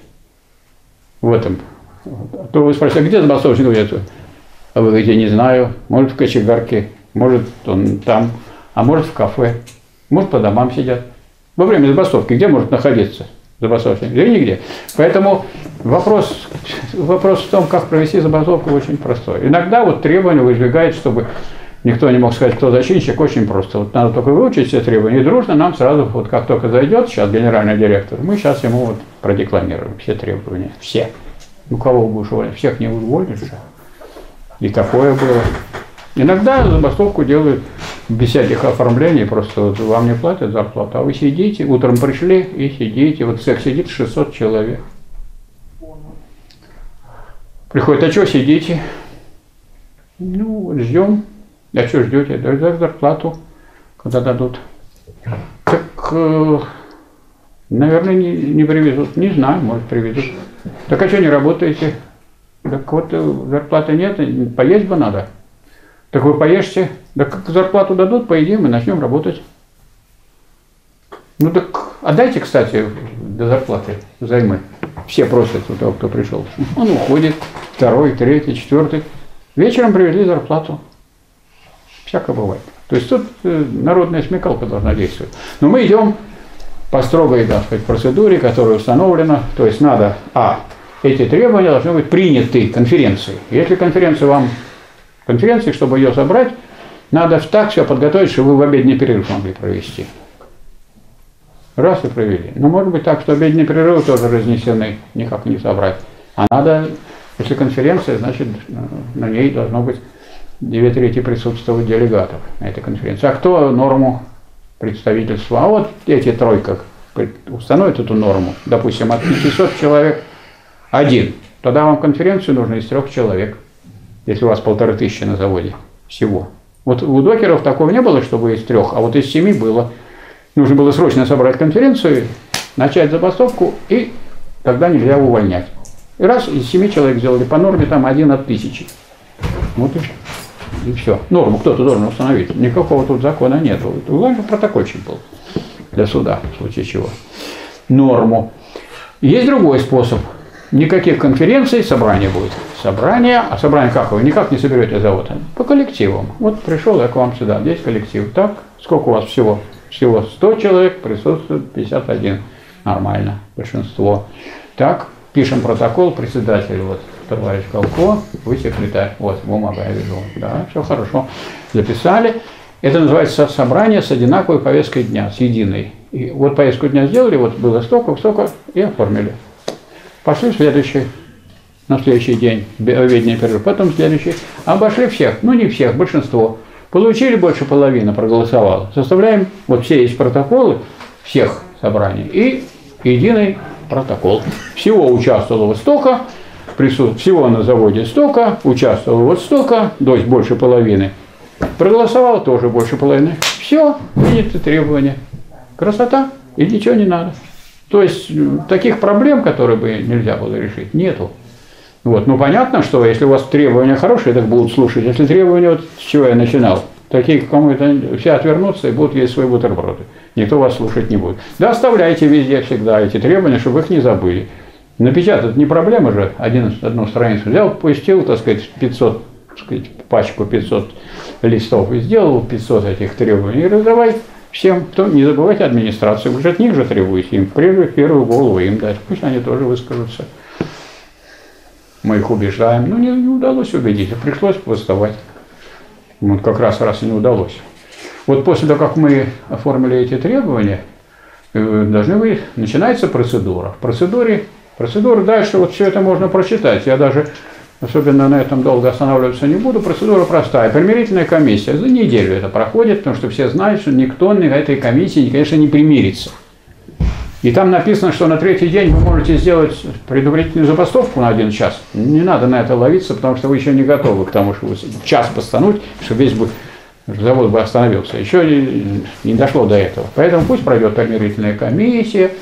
в этом, то вы спросите, где забастовочный комитет? А вы говорите, не знаю, может в кочегарке, может он там, а может в кафе, может по домам сидят. Во время забастовки где может находиться забастовочный? Да нигде. Поэтому вопрос, вопрос в том, как провести забастовку, очень простой. Иногда вот требования выдвигают, чтобы никто не мог сказать, кто зачинщик, очень просто. Вот надо только выучить все требования и дружно нам сразу, вот как только зайдет сейчас генеральный директор, мы сейчас ему вот продекламируем все требования, все. Ну кого будешь уволить? Всех не уволишь. И такое было. Иногда забастовку делают без всяких оформлений, просто вот вам не платят зарплату, а вы сидите, утром пришли и сидите, вот всех сидит шестьсот человек. Приходит, а что сидите? Ну, ждем. А что ждете? Дадут зарплату, когда дадут. Так, э, наверное, не, не привезут. Не знаю, может, привезут. Так а что не работаете? Так вот, зарплаты нет, поесть бы надо. Так вы поешьте. Да как зарплату дадут, поедим и начнем работать. Ну так отдайте, кстати, до зарплаты займы. Все просят у того, кто пришел. Он уходит, второй, третий, четвертый. Вечером привезли зарплату. Всяко бывает. То есть тут народная смекалка должна действовать. Но мы идем по строгой, так сказать, процедуре, которая установлена. То есть надо, а, эти требования должны быть приняты конференцией. Если конференция вам, конференции, чтобы ее собрать, надо так все подготовить, чтобы вы в обеденный перерыв могли провести. Раз и провели. Но может быть так, что обеденные перерывы тоже разнесены, никак не собрать. А надо, если конференция, значит на ней должно быть две трети присутствовать делегатов на этой конференции. А кто норму представительства? А вот эти тройка установят эту норму. Допустим, от пятисот человек один. Тогда вам конференцию нужно из трех человек, если у вас полторы тысячи на заводе всего. Вот у докеров такого не было, чтобы из трех, а вот из семи было. Нужно было срочно собрать конференцию, начать забастовку, и тогда нельзя увольнять. И раз из семи человек сделали по норме, там один от тысячи. Вот и, и все. Норму кто-то должен установить. Никакого тут закона нет. Главное, протокольчик был для суда, в случае чего. Норму. Есть другой способ. Никаких конференций, собрание будет. Собрание, а собрание как вы? Никак не соберете завод. По коллективам. Вот пришел я к вам сюда, здесь коллектив. Так, сколько у вас всего? Всего сто человек, присутствует пятьдесят один. Нормально, большинство. Так, пишем протокол, председатель, вот, товарищ Колко, вы секретарь. Вот, бумага, я вижу. Да, все хорошо. Записали. Это называется собрание с одинаковой повесткой дня, с единой. И вот повестку дня сделали, вот было столько, столько, и оформили. Пошли в следующий, на следующий день, обеденный перерыв, потом следующий. Обошли всех, ну не всех, большинство. Получили больше половины, проголосовало. Составляем, вот все есть протоколы всех собраний и единый протокол. Всего участвовало вот столько, всего на заводе столько, участвовало вот столько, то есть больше половины. Проголосовало тоже больше половины. Все, приняты требования. Красота, и ничего не надо. То есть таких проблем, которые бы нельзя было решить, нету. Вот. Ну, понятно, что если у вас требования хорошие, так будут слушать. Если требования, вот с чего я начинал, такие, кому-то все отвернутся и будут есть свои бутерброды. Никто вас слушать не будет. Да оставляйте везде всегда эти требования, чтобы их не забыли. Напечатать не проблема же, один, одну страницу взял, пустил, так сказать, пятьсот сказать, пачку пятьсот листов и сделал пятьсот этих требований, и раздавай всем, кто, не забывайте администрацию, уже от них же требуете, им прежде первую голову им дать, пусть они тоже выскажутся. Мы их убеждаем, но не, не удалось убедить, а пришлось восставать. Вот как раз раз и не удалось. Вот после того, как мы оформили эти требования, должны вы, начинается процедура. В процедуре, процедура дальше, вот все это можно прочитать, я даже особенно на этом долго останавливаться не буду. Процедура простая. Примирительная комиссия. За неделю это проходит, потому что все знают, что никто на этой комиссии, конечно, не примирится. И там написано, что на третий день вы можете сделать предупредительную забастовку на один час. Не надо на это ловиться, потому что вы еще не готовы к тому, что вы в час постануть, что весь бы завод бы остановился. Еще не, не дошло до этого. Поэтому пусть пройдет примирительная комиссия.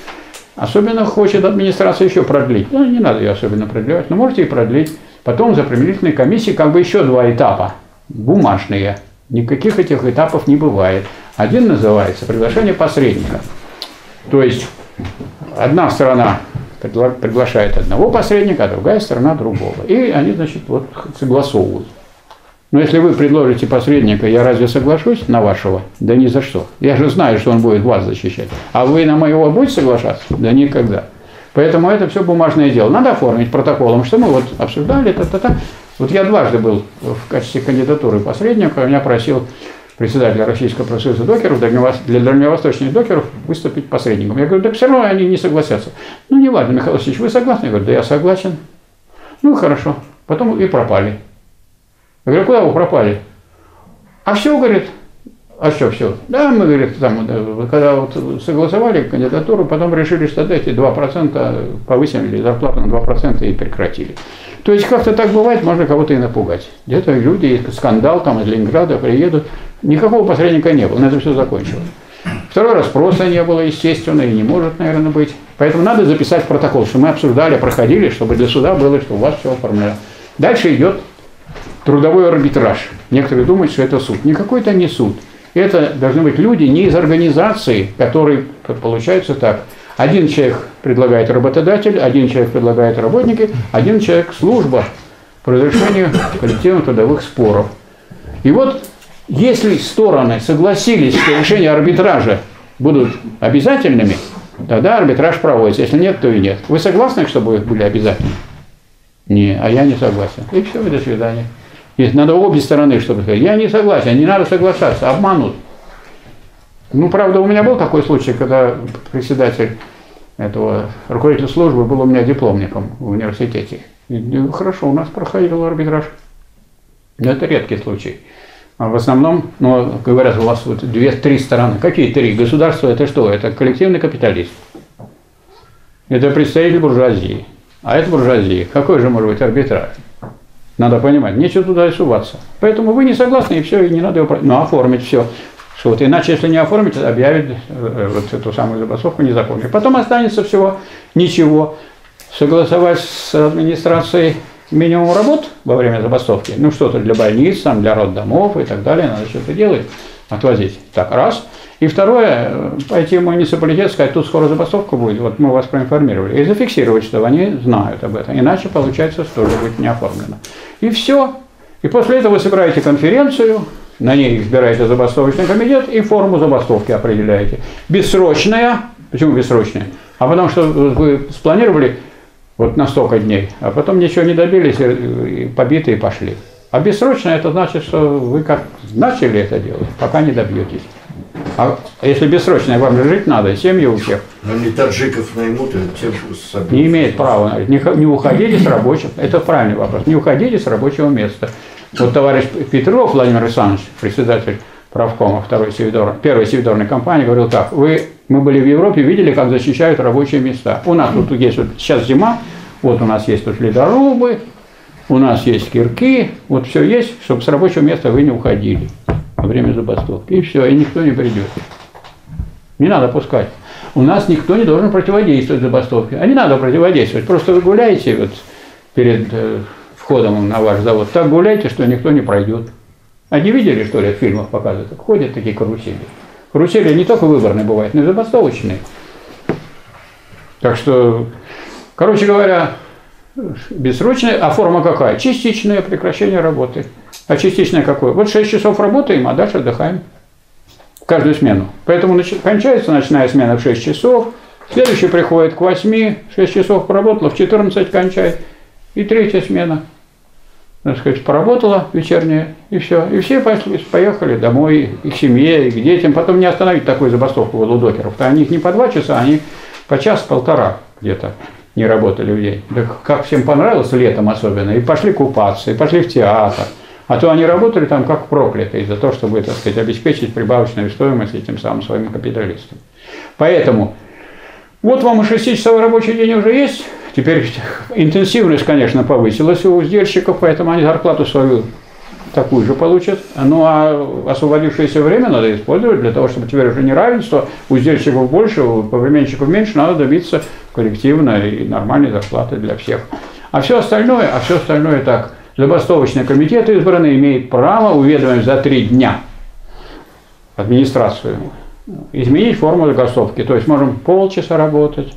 Особенно хочет администрация еще продлить. Ну, не надо ее особенно продлевать, но можете и продлить. Потом за примирительной комиссией как бы еще два этапа, бумажные. Никаких этих этапов не бывает. Один называется приглашение посредника. То есть одна сторона приглашает одного посредника, а другая сторона другого. И они, значит, вот согласовывают. Но если вы предложите посредника, я разве соглашусь на вашего? Да ни за что. Я же знаю, что он будет вас защищать. А вы на моего будете соглашаться? Да никогда. Поэтому это все бумажное дело. Надо оформить протоколом, что мы вот обсуждали. Та -та -та. Вот я дважды был в качестве кандидатуры посредника. Меня просил председатель Российского профсоюза Докеров для дальневосточных Докеров выступить посредником. Я говорю, да все равно они не согласятся. Ну не ладно, Михаил Васильевич, вы согласны? Я говорю, да я согласен. Ну хорошо. Потом и пропали. Я говорю, куда вы пропали? А все, говорит. А что, все? Да, мы, говорит, там, когда вот согласовали кандидатуру, потом решили, что эти два процента повысили зарплату на два процента и прекратили. То есть как-то так бывает, можно кого-то и напугать. Где-то люди, скандал там из Ленинграда приедут. Никакого посредника не было, на это все закончилось. Второй раз просто не было, естественно, и не может, наверное, быть. Поэтому надо записать протокол, что мы обсуждали, проходили, чтобы для суда было, что у вас все оформлено. Дальше идет трудовой арбитраж. Некоторые думают, что это суд. Никакой это не суд. Это должны быть люди не из организации, которые, получается так, один человек предлагает работодатель, один человек предлагает работники, один человек служба по разрешению коллективных трудовых споров. И вот если стороны согласились, что решения арбитража будут обязательными, тогда арбитраж проводится. Если нет, то и нет. Вы согласны, чтобы их были обязательны? Не, а я не согласен. И все, и до свидания. Нет, надо обе стороны, чтобы сказать, я не согласен, не надо соглашаться, обманут. Ну, правда, у меня был такой случай, когда председатель этого, руководитель службы был у меня дипломником в университете. И, хорошо, у нас проходил арбитраж. Но это редкий случай. А в основном, ну, говорят, у вас вот две-три стороны. Какие три? Государство это что? Это коллективный капиталист. Это представитель буржуазии. А это буржуазия. Какой же может быть арбитраж? Надо понимать, нечего туда суваться. Поэтому вы не согласны, и все, и не надо его... Ну, оформить все. Что вот, иначе, если не оформить, объявят вот эту самую забастовку незаконной. Потом останется всего ничего. Согласовать с администрацией минимум работ во время забастовки. Ну, что-то для больниц, там, для роддомов и так далее. Надо что-то делать, отвозить. Так, раз. И второе, пойти в муниципалитет, сказать, тут скоро забастовка будет, вот мы вас проинформировали. И зафиксировать, что они знают об этом. Иначе, получается, что же будет не оформлено. И все. И после этого вы собираете конференцию, на ней избираете забастовочный комитет и форму забастовки определяете. Бессрочная. Почему бессрочная? А потому что вы спланировали вот на столько дней, а потом ничего не добились, и побитые пошли. А бессрочная это значит, что вы как начали это делать, пока не добьетесь. А если бессрочно, вам жить надо, семьи у всех. Но не таджиков наймут, а тех собьют. Не имеет права. Не, не уходите с рабочего. Это правильный вопрос. Не уходите с рабочего места. Вот товарищ Петров Владимир Александрович, председатель правкома второй севидор, первой севидорной компании, говорил так. Вы, мы были в Европе, видели, как защищают рабочие места. У нас тут есть, вот, сейчас зима, вот у нас есть тут ледорубы, у нас есть кирки, вот все есть, чтобы с рабочего места вы не уходили. Во время забастовки. И все, и никто не придет. Не надо пускать. У нас никто не должен противодействовать забастовке. А не надо противодействовать. Просто вы гуляете вот перед э, входом на ваш завод. Так гуляйте, что никто не пройдет. А не видели, что ли, в фильмах показывают? Ходят такие карусели. Карусели не только выборные бывают, но и забастовочные. Так что, короче говоря, бессрочная, а форма какая? Частичное прекращение работы. А частичное какое? Вот шесть часов работаем, а дальше отдыхаем. Каждую смену. Поэтому кончается ночная смена в шесть часов, следующий приходит к восьми, шесть часов поработала, в четырнадцать кончает, и третья смена, так сказать, поработала вечерняя, и все. И все поехали домой, и к семье, и к детям. Потом не остановить такую забастовку у докеров-то. Они не по два часа, они по час-полтора где-то не работали в день. Да как всем понравилось, летом особенно, и пошли купаться, и пошли в театр. А то они работали там как проклятые за то, чтобы, так сказать, обеспечить прибавочную стоимость этим самым своим капиталистам. Поэтому вот вам и шестичасовой рабочий день уже есть. Теперь интенсивность, конечно, повысилась у уздельщиков, поэтому они зарплату свою такую же получат. Ну а освободившееся время надо использовать для того, чтобы теперь уже не равенство, у уздельщиков больше, у повременщиков меньше, надо добиться коллективной и нормальной зарплаты для всех. А все остальное, а все остальное так. Забастовочный комитет избранный имеет право уведомить за три дня администрацию, изменить форму заготовки. То есть можем полчаса работать,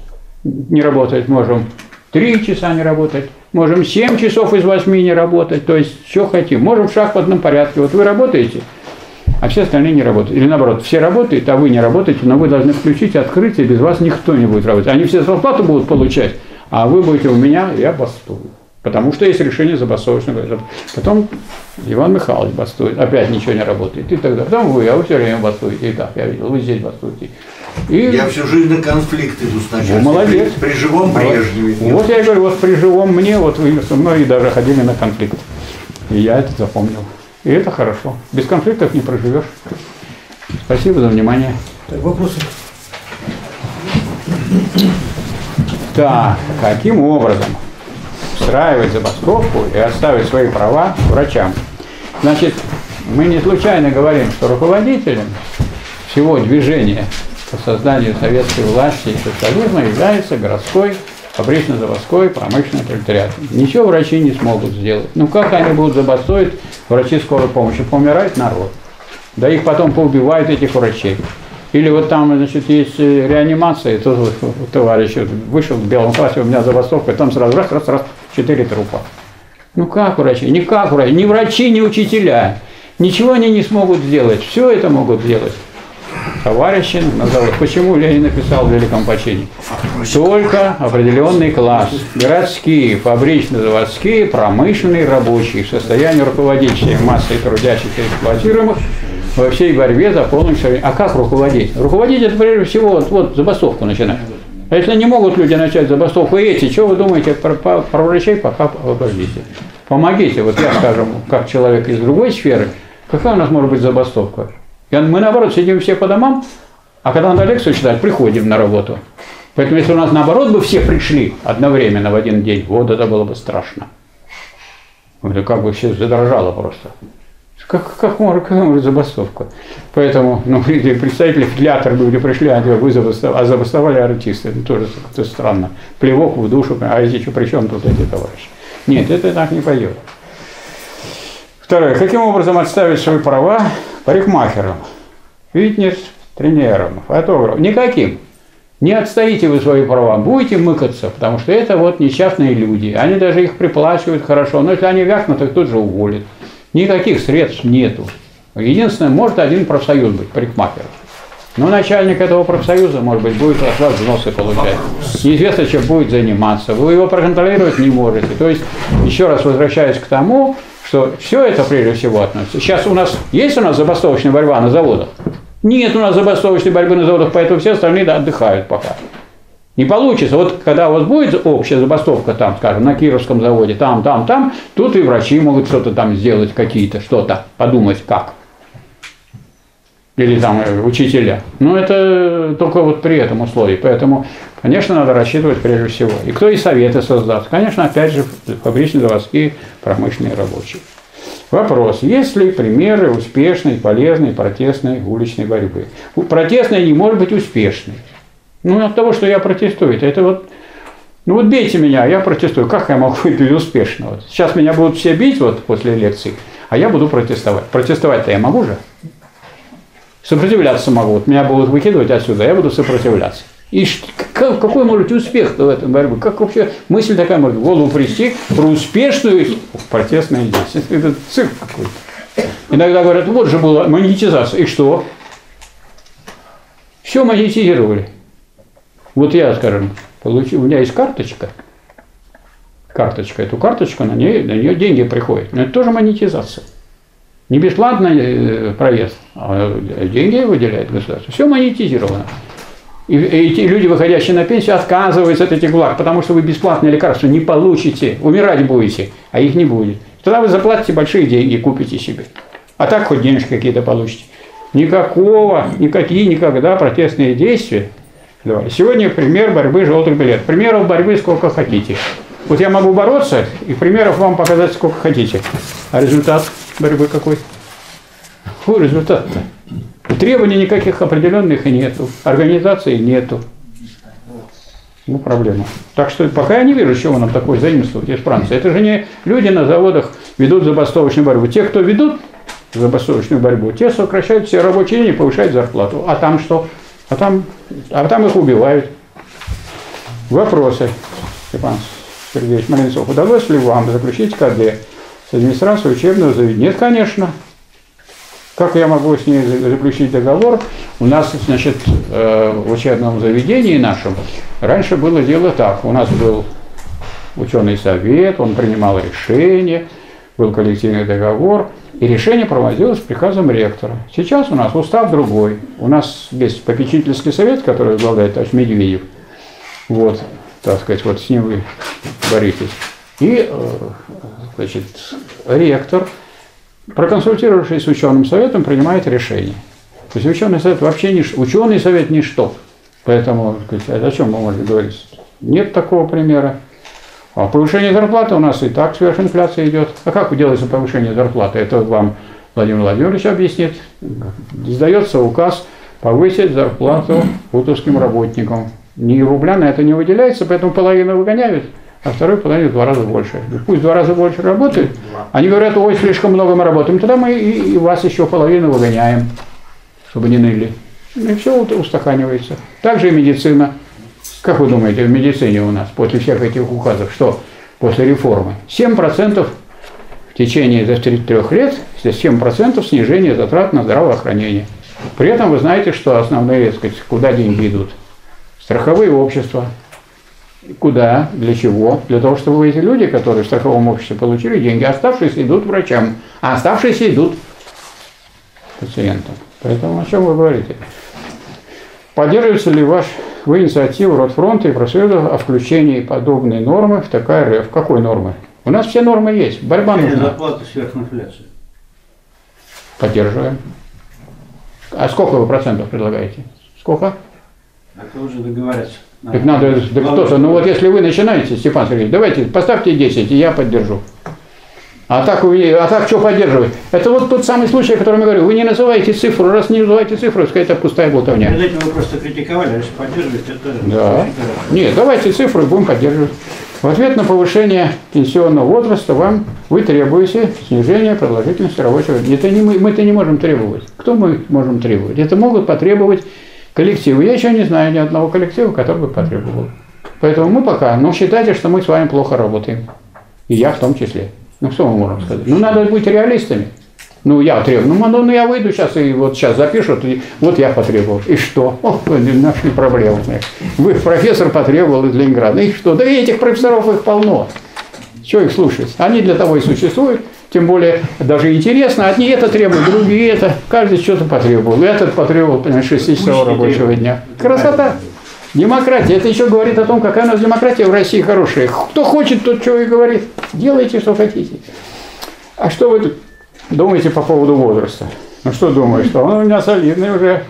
не работать, можем три часа не работать, можем семь часов из восьми не работать, то есть что хотим. Можем в шахматном порядке. Вот вы работаете, а все остальные не работают. Или наоборот, все работают, а вы не работаете, но вы должны включить открытие, без вас никто не будет работать. Они все зарплату будут получать, а вы будете у меня, я бастую. Потому что есть решение забастовочного. Потом Иван Михайлович бастует, опять ничего не работает. И тогда потом вы, а вы все время бастуете. И так, я видел, вы здесь бастуете. И... Я всю жизнь на конфликт иду с начальством. Молодец. При, при живом Брежневе. Вот. вот я и говорю, вот при живом мне, вот вы со мной даже ходили на конфликт. И я это запомнил. И это хорошо. Без конфликтов не проживешь. Спасибо за внимание. Так, вопросы? Так, каким образом устраивать забастовку и оставить свои права врачам? Значит, мы не случайно говорим, что руководителем всего движения по созданию советской власти и социализма является городской, фабрично-заводской, промышленный пролетариат. Ничего врачи не смогут сделать. Ну как они будут забастовать врачи скорой помощи? Поумирает народ. Да их потом поубивают, этих врачей. Или вот там, значит, есть реанимация, и тут товарищ вышел в белом классе, у меня забастовка, и там сразу раз, раз, раз, четыре трупа. Ну как врачи? Никак врачи. Ни врачи, ни учителя. Ничего они не смогут сделать. Все это могут делать товарищи на завод. Почему Ленин написал в «Великом почине»? Только определенный класс. Городские, фабрично-заводские, промышленные рабочие в состоянии руководящей массой трудящихся и эксплуатируемых во всей борьбе за полную эксплуатацию. А как руководить? Руководить — это прежде всего вот, вот забастовку начинать. А если не могут люди начать забастовку, эти, что вы думаете про, про, про врачей, пока обождите. Помогите. Вот я, скажем, как человек из другой сферы, какая у нас может быть забастовка? Я, мы, наоборот, сидим все по домам, а когда надо лекцию читать, приходим на работу. Поэтому если у нас, наоборот, бы все пришли одновременно в один день, вот это было бы страшно. Это как бы все задрожало просто. Как, как может, как может забастовка? Поэтому, ну, представители филиатора люди пришли, а вы забастовали, а забастовали артисты. Ну, тоже это странно. Плевок в душу, а здесь что, при чем тут эти товарищи? Нет, это так не пойдет. Второе. Каким образом отставить свои права парикмахерам, фитнес-тренерам, фотографам? Никаким. Не отстоите вы свои права, будете мыкаться, потому что это вот несчастные люди. Они даже их приплачивают хорошо, но если они вякнут, их тут же уволят. Никаких средств нету. Единственное, может один профсоюз быть, парикмахер. Но начальник этого профсоюза, может быть, будет от вас взносы получать. Неизвестно, чем будет заниматься. Вы его проконтролировать не можете. То есть, еще раз возвращаясь к тому, что все это прежде всего относится. Сейчас у нас, есть у нас забастовочная борьба на заводах? Нет у нас забастовочной борьбы на заводах, поэтому все остальные отдыхают пока. Не получится. Вот когда у вас будет общая забастовка, там, скажем, на Кировском заводе, там, там, там, тут и врачи могут что-то там сделать, какие-то, что-то, подумать как. Или там учителя. Но это только вот при этом условии. Поэтому, конечно, надо рассчитывать прежде всего. И кто и советы создаст? Конечно, опять же, фабрично-заводские промышленные рабочие. Вопрос. Есть ли примеры успешной, полезной, протестной уличной борьбы? Протестной не может быть успешной. Ну, от того, что я протестую, это вот, ну вот бейте меня, я протестую, как я могу быть успешно? Вот. Сейчас меня будут все бить вот после лекции, а я буду протестовать. Протестовать-то я могу же. Сопротивляться могу. Вот меня будут выкидывать отсюда, я буду сопротивляться. И Как, какой может быть успех-то в этой борьбе? Как вообще мысль такая может в голову прийти про успешную протестную деятельность? Это цирк какой-то. Иногда говорят, вот же была монетизация. И что? Все монетизировали. Вот я, скажем, получил, у меня есть карточка. Карточка, эту карточку, на нее, на нее деньги приходят. Но это тоже монетизация. Не бесплатный проезд, а деньги выделяет государство. Все монетизировано. И эти люди, выходящие на пенсию, отказываются от этих благ, потому что вы бесплатные лекарства не получите, умирать будете, а их не будет. Тогда вы заплатите большие деньги и купите себе. А так хоть денежки какие-то получите. Никакого, никакие никогда протестные действия. Давай. Сегодня пример борьбы желтых билетов. Примеров борьбы сколько хотите. Вот я могу бороться, и примеров вам показать сколько хотите. А результат борьбы какой? Какой результат-то? Требований никаких определенных и нету. Организации нету. Ну, проблема. Так что пока я не вижу, чего нам такое заимствовать из Франции. Это же не люди на заводах ведут забастовочную борьбу. Те, кто ведут забастовочную борьбу, те сокращают все рабочие дни и повышают зарплату. А там что? А там, а там их убивают. Вопросы, Степан Сергеевич Малинцов, удалось ли вам заключить КД с администрацией учебного заведения? Нет, конечно. Как я могу с ней заключить договор? У нас, значит, в учебном заведении нашем раньше было дело так. У нас был ученый совет, он принимал решения, был коллективный договор. И решение проводилось приказом ректора. Сейчас у нас устав другой. У нас есть попечительский совет, который возглавляет товарищ Медведев. Вот, так сказать, вот с ним вы боритесь. И, значит, ректор, проконсультировавшись с ученым советом, принимает решение. То есть ученый совет вообще ничто. Ученый совет ничто. Поэтому, сказать, о чем мы можем говорить? Нет такого примера. А повышение зарплаты у нас и так сверхинфляция идет. А как делается повышение зарплаты? Это вам Владимир Владимирович объяснит. Сдается указ повысить зарплату вузовским работникам. Ни рубля на это не выделяется, поэтому половину выгоняют, а вторую половину в два раза больше. Пусть в два раза больше работают. Они говорят, ой, слишком много мы работаем. Тогда мы и вас еще половину выгоняем, чтобы не ныли. И все устаканивается. Также и медицина. Как вы думаете, в медицине у нас после всех этих указов, что после реформы? семь процентов в течение трёх лет, семь процентов снижения затрат на здравоохранение. При этом вы знаете, что основные, так сказать, куда деньги идут? Страховые общества. Куда? Для чего? Для того, чтобы эти люди, которые в страховом обществе получили деньги, оставшиеся идут врачам, а оставшиеся идут пациентам. Поэтому о чем вы говорите? Поддерживается ли ваш... Вы инициативу Родфронта и профсоюза о включении подобной нормы в ТК РФ. Какой нормы? У нас все нормы есть. Борьба нужна. Зарплата сверхинфляции. Поддерживаем. А сколько вы процентов предлагаете? Сколько? Это уже договорятся. Так надо, да кто-то, ну вот если вы начинаете, Степан Сергеевич, давайте поставьте десять, и я поддержу. А так, а так что поддерживать? Это вот тот самый случай, о котором я говорю. Вы не называете цифру. Раз не называете цифру, сказать, это пустая болтовня. Перед этим вы просто критиковали, а если поддерживать, это... Да. Нет, давайте цифру и будем поддерживать. В ответ на повышение пенсионного возраста вам вы требуете снижения продолжительности рабочего времени. Это не мы, мы это не можем требовать. Кто мы можем требовать? Это могут потребовать коллективы. Я еще не знаю ни одного коллектива, который бы потребовал. Поэтому мы пока, но считайте, что мы с вами плохо работаем. И я в том числе. Ну, что мы можем сказать? Ну, надо быть реалистами. Ну, я требую. Ну, ну, ну, я выйду сейчас, и вот сейчас запишут, и вот я потребовал. И что? Ох, нашли проблемы. Вы, профессор, потребовал из Ленинграда. И что? Да и этих профессоров их полно. Чего их слушать? Они для того и существуют. Тем более, даже интересно, одни это требуют, другие это. Каждый что-то потребовал. Этот потребовал, понимаешь, шестичасового рабочего дня. Красота. Демократия. Это еще говорит о том, какая у нас демократия в России хорошая. Кто хочет, тот что и говорит. Делайте, что хотите. А что вы тут думаете по поводу возраста? Ну что думаю, что он у меня солидный уже.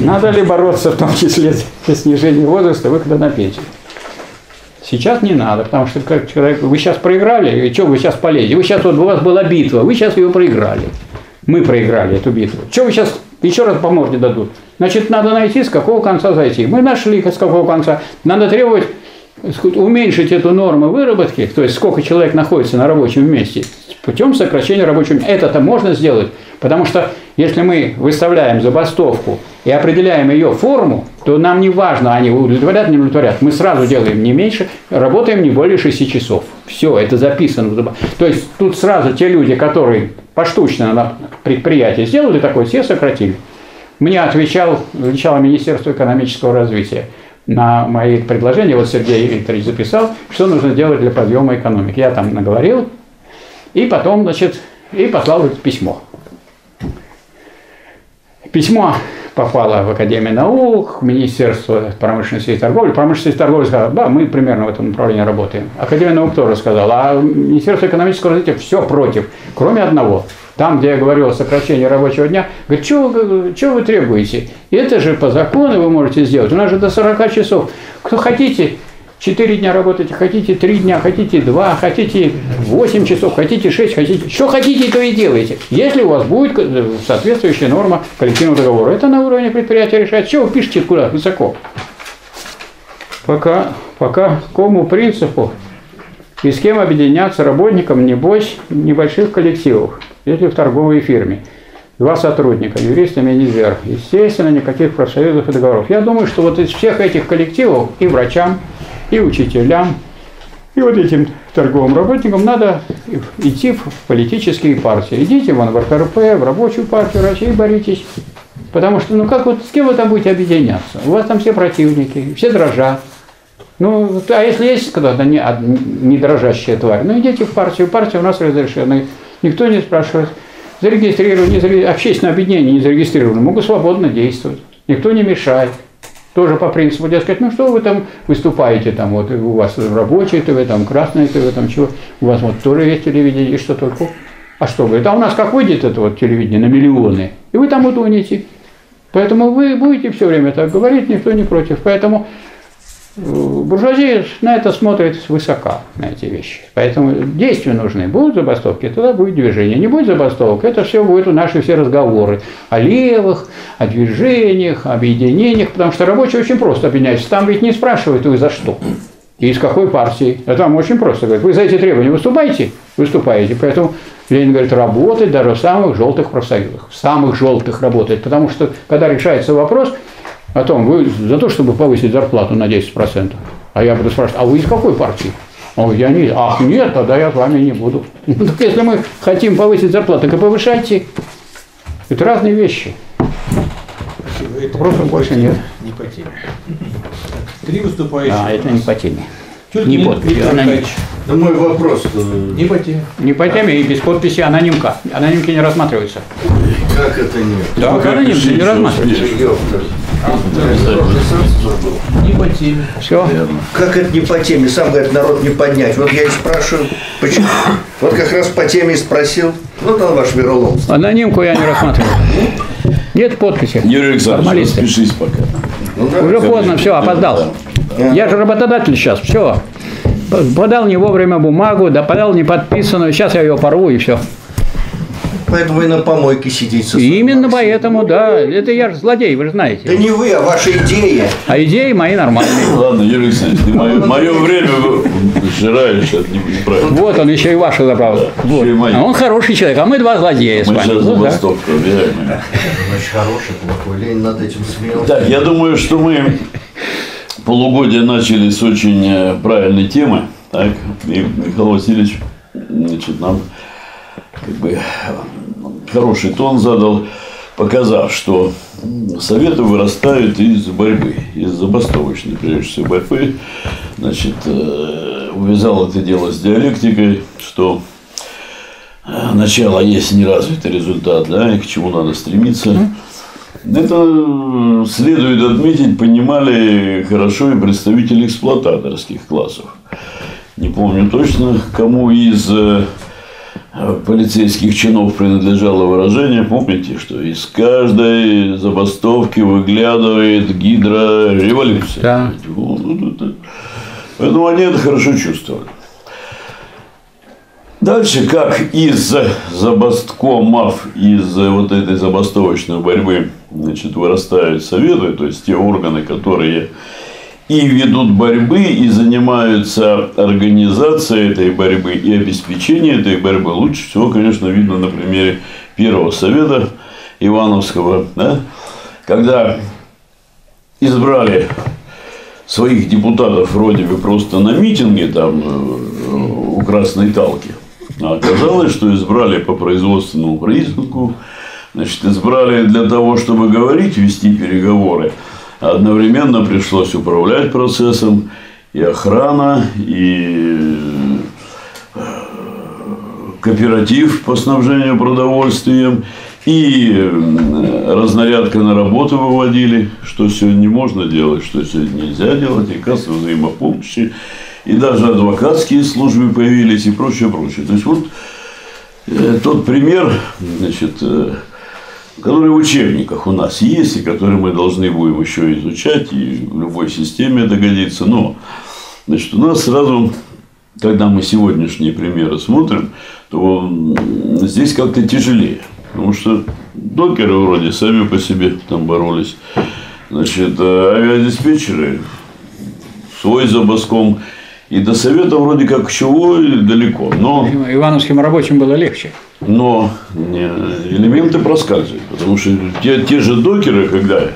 Надо ли бороться в том числе за снижение возраста выхода на пенсию? Сейчас не надо, потому что как человек, вы сейчас проиграли, и что вы сейчас полезете? Вы сейчас, вот у вас была битва, вы сейчас ее проиграли. Мы проиграли эту битву. Что вы сейчас еще раз по морде дадут? Значит, надо найти, с какого конца зайти. Мы нашли, с какого конца. Надо требовать уменьшить эту норму выработки, то есть сколько человек находится на рабочем месте, путем сокращения рабочего места. Это-то можно сделать, потому что если мы выставляем забастовку и определяем ее форму, то нам не важно, они удовлетворят, не удовлетворят. Мы сразу делаем не меньше, работаем не более шести часов. Все, это записано. То есть тут сразу те люди, которые поштучно на предприятии сделали такое, все сократили. Мне отвечал, отвечало Министерство экономического развития на мои предложения. Вот Сергей Викторович записал, что нужно делать для подъема экономики. Я там наговорил и потом, значит, и послал письмо. Письмо попало в Академию наук, в Министерство промышленности и торговли. Промышленность и торговля сказала, да, мы примерно в этом направлении работаем. Академия наук тоже сказала, а Министерство экономического развития все против, кроме одного. Там, где я говорил о сокращении рабочего дня, говорит, что вы требуете? Это же по закону вы можете сделать, у нас же до сорока часов. Кто хотите, четыре дня работайте, хотите три дня, хотите два, хотите восемь часов, хотите шесть, хотите... Что хотите, то и делайте. Если у вас будет соответствующая норма коллективного договора, это на уровне предприятия решает. Что вы пишете куда высоко? Пока, пока кому принципу и с кем объединяться работникам, небось, небольших коллективов. Если в торговой фирме два сотрудника, юрист и менеджер, естественно, никаких профсоюзов и договоров. Я думаю, что вот из всех этих коллективов и врачам, и учителям, и вот этим торговым работникам надо идти в политические партии. Идите вон в эр ка эр эф, в Рабочую партию России, боритесь. Потому что, ну как вот, с кем вы там будете объединяться? У вас там все противники, все дрожат. Ну, а если есть кто-то не, не дрожащая тварь, ну идите в партию, партия у нас разрешена. Никто не спрашивает, зарегистрировано, не зарегистрировано, общественное объединение не зарегистрировано, могут свободно действовать, никто не мешает. Тоже по принципу, дескать, ну что вы там выступаете, там вот у вас рабочие ТВ, там красные ТВ, там чего, у вас вот тоже есть телевидение, и что только. А что, говорит, а у нас как выйдет это вот телевидение на миллионы, и вы там утонете. Поэтому вы будете все время так говорить, никто не против. Поэтому буржуазия на это смотрит свысока, на эти вещи. Поэтому действия нужны. Будут забастовки, тогда будет движение. Не будет забастовок, это все будут наши все разговоры о левых, о движениях, объединениях. Потому что рабочие очень просто объединяются. Там ведь не спрашивают, вы за что и из какой партии. А там очень просто говорят, вы за эти требования выступаете? Выступаете. Поэтому Ленин говорит, работать даже в самых желтых профсоюзах. В самых желтых работать. Потому что, когда решается вопрос о том, вы за то, чтобы повысить зарплату на десять процентов. А я буду спрашивать, а вы из какой партии? Он говорит, я не... Ах, нет, тогда я с вами не буду. Ну, так если мы хотим повысить зарплату, так и повышайте. Это разные вещи. Спасибо. Это просто больше по теме. Нет. Не по теме. Три выступающих. А, это не по теме. Не подпись, анонимка. Да мой вопрос. Не по теме. Не по теме и без подписи анонимка. Анонимки не рассматриваются. Как это нет? Да, анонимки не рассматриваются. Не по теме. Все. Как это не по теме? Сам, говорит, народ не поднять. Вот я и спрашиваю, почему? Вот как раз по теме и спросил. Вот он ваш вероломство. Анонимку я не рассматриваю. Нет подписи. Юрий Александрович, пишись пока. Ну, да, уже поздно, все, опоздал. Да. Я же работодатель сейчас, все. Подал не вовремя бумагу, да подал не подписанную, сейчас я ее порву и все. Поэтому вы на помойке сидите. Именно поэтому, да. Это я же злодей, вы же знаете. Да не вы, а ваши идеи. А идеи мои нормальные. Ладно, Юрий Александрович, ты мое, мое время жираешь, это неправильно. Вот он еще и ваше забрал. Да, вот. А он хороший человек, а мы два злодея мы с вами. Мы сейчас вот, забастовка, да. Реально. Значит, хороший, плохой. Ленин над этим смеялся. Да, я думаю, что мы полугодие начали с очень правильной темы. Так, и Михаил Васильевич, значит, нам... Как бы хороший тон задал, показав, что советы вырастают из борьбы, из забастовочной, прежде всего, борьбы. Значит, увязал это дело с диалектикой, что начало есть неразвитый результат, да, и к чему надо стремиться. Это следует отметить, понимали хорошо и представители эксплуататорских классов. Не помню точно, кому из полицейских чинов принадлежало выражение, помните, что из каждой забастовки выглядывает гидрореволюция. Да. Поэтому они это хорошо чувствовали. Дальше, как из забасткомов, из вот этой забастовочной борьбы, значит, вырастают советы, то есть те органы, которые и ведут борьбы, и занимаются организацией этой борьбы, и обеспечением этой борьбы. Лучше всего, конечно, видно на примере первого совета Ивановского, да? Когда избрали своих депутатов вроде бы просто на митинге там у красной талки. А оказалось, что избрали по производственному признаку. Значит, избрали для того, чтобы говорить, вести переговоры. А одновременно пришлось управлять процессом. И охрана, и кооператив по снабжению продовольствием, и разнарядка на работу выводили, что сегодня можно делать, что сегодня нельзя делать, и кассы взаимопомощи, и даже адвокатские службы появились, и прочее, прочее. То есть вот тот пример, значит, который в учебниках у нас есть, и который мы должны будем еще изучать, и в любой системе догодится, но... Значит, у нас сразу, когда мы сегодняшние примеры смотрим, то здесь как-то тяжелее. Потому что докеры вроде сами по себе там боролись. Значит, авиадиспетчеры свой забаском. И до совета вроде как чего далеко. Но ивановским рабочим было легче. Но элементы проскальзывают. Потому что те, те же докеры, когда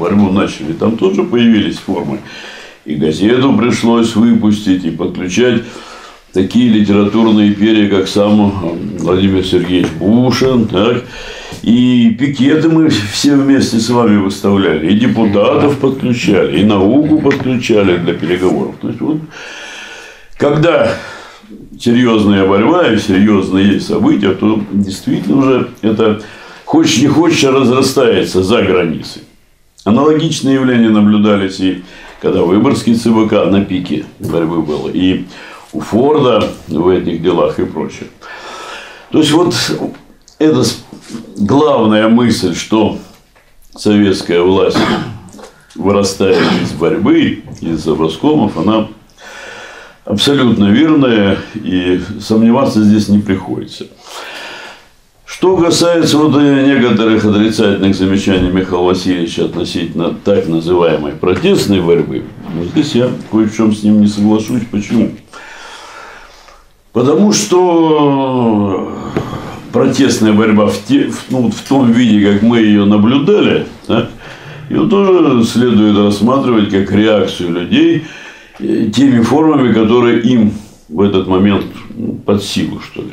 борьбу начали, там тоже появились формы. И газету пришлось выпустить, и подключать такие литературные перья, как сам Владимир Сергеевич Бушин. Так? И пикеты мы все вместе с вами выставляли. И депутатов подключали, и науку подключали для переговоров. То есть, вот, когда серьезная борьба и серьезные события, то действительно уже это хочешь не хочешь разрастается за границей. Аналогичные явления наблюдались и когда Выборгский ЦБК на пике борьбы было, и у Форда в этих делах и прочее. То есть, вот это главная мысль, что советская власть вырастает из борьбы, из заброскомов, она абсолютно верная, и сомневаться здесь не приходится. Что касается вот некоторых отрицательных замечаний Михаила Васильевича относительно так называемой протестной борьбы, здесь я кое в чем с ним не соглашусь. Почему? Потому что протестная борьба в, те, в, ну, в том виде, как мы ее наблюдали, да, ее тоже следует рассматривать как реакцию людей теми формами, которые им в этот момент под силу, что ли.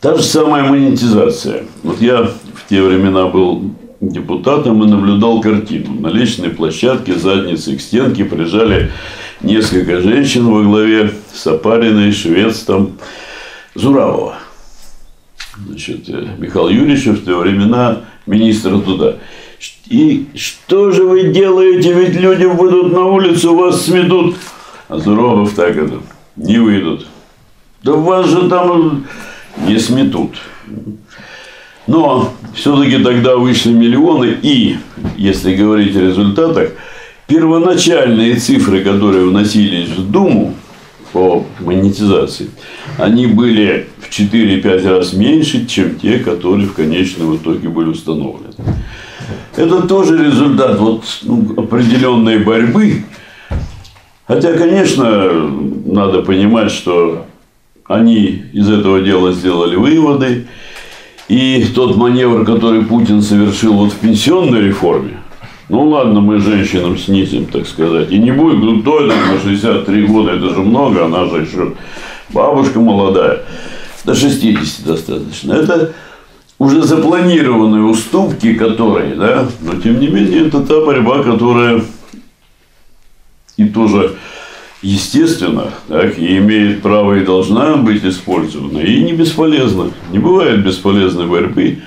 Та же самая монетизация. Вот я в те времена был депутатом и наблюдал картину. На лестничной площадке задницей к стенке прижали несколько женщин во главе с опариной, швец там, Зурабова. Значит, Михаил Юрьевич в те времена министр труда. И что же вы делаете, ведь люди выйдут на улицу, вас сметут. А Зурабов так это, не выйдут. Да вас же там... не сметут. Но все-таки тогда вышли миллионы, и, если говорить о результатах, первоначальные цифры, которые вносились в Думу по монетизации, они были в четыре-пять раз меньше, чем те, которые в конечном итоге были установлены. Это тоже результат вот, ну, определенной борьбы. Хотя, конечно, надо понимать, что они из этого дела сделали выводы. И тот маневр, который Путин совершил вот в пенсионной реформе. Ну ладно, мы женщинам снизим, так сказать. И не будет, ну кто это, на шестьдесят три года, это же много, она же еще бабушка молодая. До шестидесяти достаточно. Это уже запланированные уступки, которые, да. Но тем не менее, это та борьба, которая и тоже... естественно, так, и имеет право и должна быть использована, и не бесполезна. Не бывает бесполезной борьбы,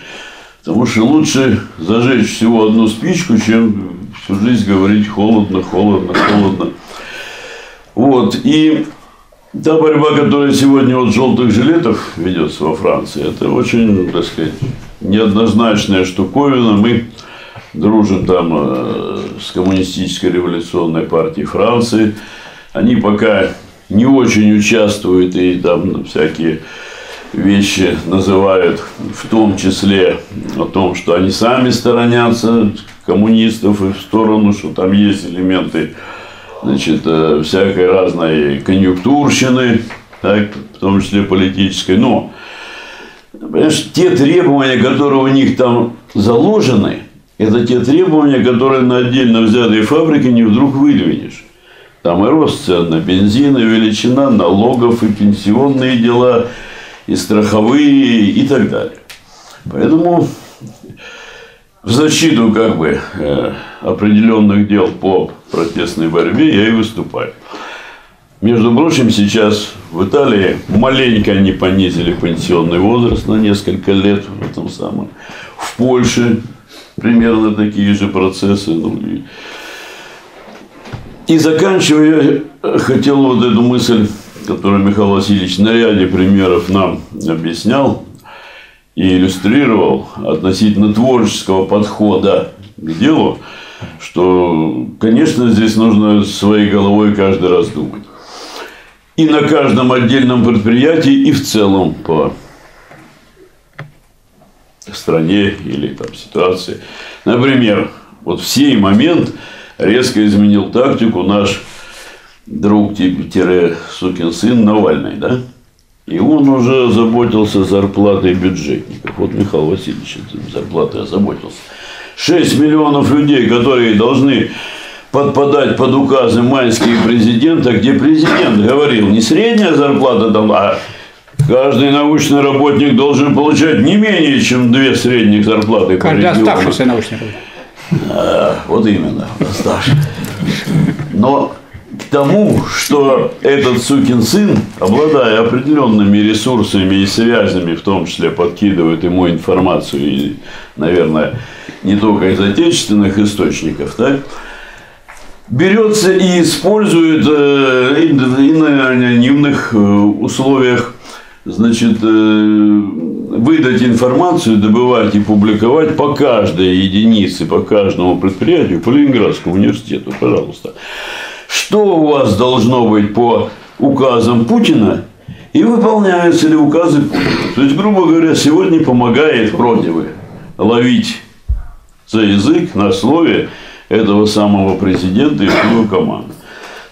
потому что лучше зажечь всего одну спичку, чем всю жизнь говорить холодно, холодно, холодно. Вот. И та борьба, которая сегодня от желтых жилетов ведется во Франции, это очень, так сказать, неоднозначная штуковина. Мы дружим там с Коммунистической революционной партией Франции. Они пока не очень участвуют и там всякие вещи называют, в том числе о том, что они сами сторонятся коммунистов и в сторону, что там есть элементы, значит, всякой разной конъюнктурщины, так, в том числе политической. Но, понимаешь, те требования, которые у них там заложены, Это те требования, которые на отдельно взятой фабрике не вдруг выдвинешь. Там и рост цен на бензин, и величина налогов, и пенсионные дела, и страховые, и так далее. Поэтому в защиту как бы определенных дел по протестной борьбе я и выступаю. Между прочим, сейчас в Италии маленько они понизили пенсионный возраст на несколько лет в этом самом. В Польше примерно такие же процессы. Ну, и... и заканчивая, я хотел вот эту мысль, которую Михаил Васильевич на ряде примеров нам объяснял и иллюстрировал относительно творческого подхода к делу, что, конечно, здесь нужно своей головой каждый раз думать. И на каждом отдельном предприятии, и в целом по стране или там ситуации. Например, вот в сей момент резко изменил тактику наш друг-сукин сын Навальный, да? И он уже заботился зарплатой бюджетников. Вот Михаил Васильевич зарплатой озаботился. шесть миллионов людей, которые должны подпадать под указы майские президента, где президент говорил, не средняя зарплата, а каждый научный работник должен получать не менее, чем две средних зарплаты. Каждый оставшийся научный работник. А, вот именно, оставшийся. Но к тому, что этот сукин сын, обладая определенными ресурсами и связями, в том числе подкидывает ему информацию, и, наверное, не только из отечественных источников, так, берется и использует э, и на анонимных э, условиях, значит, э, выдать информацию, добывать и публиковать по каждой единице, по каждому предприятию, по Ленинградскому университету, пожалуйста. Что у вас должно быть по указам Путина и выполняются ли указы Путина? То есть, грубо говоря, сегодня помогает вроде бы ловить за язык на слове этого самого президента и его команду.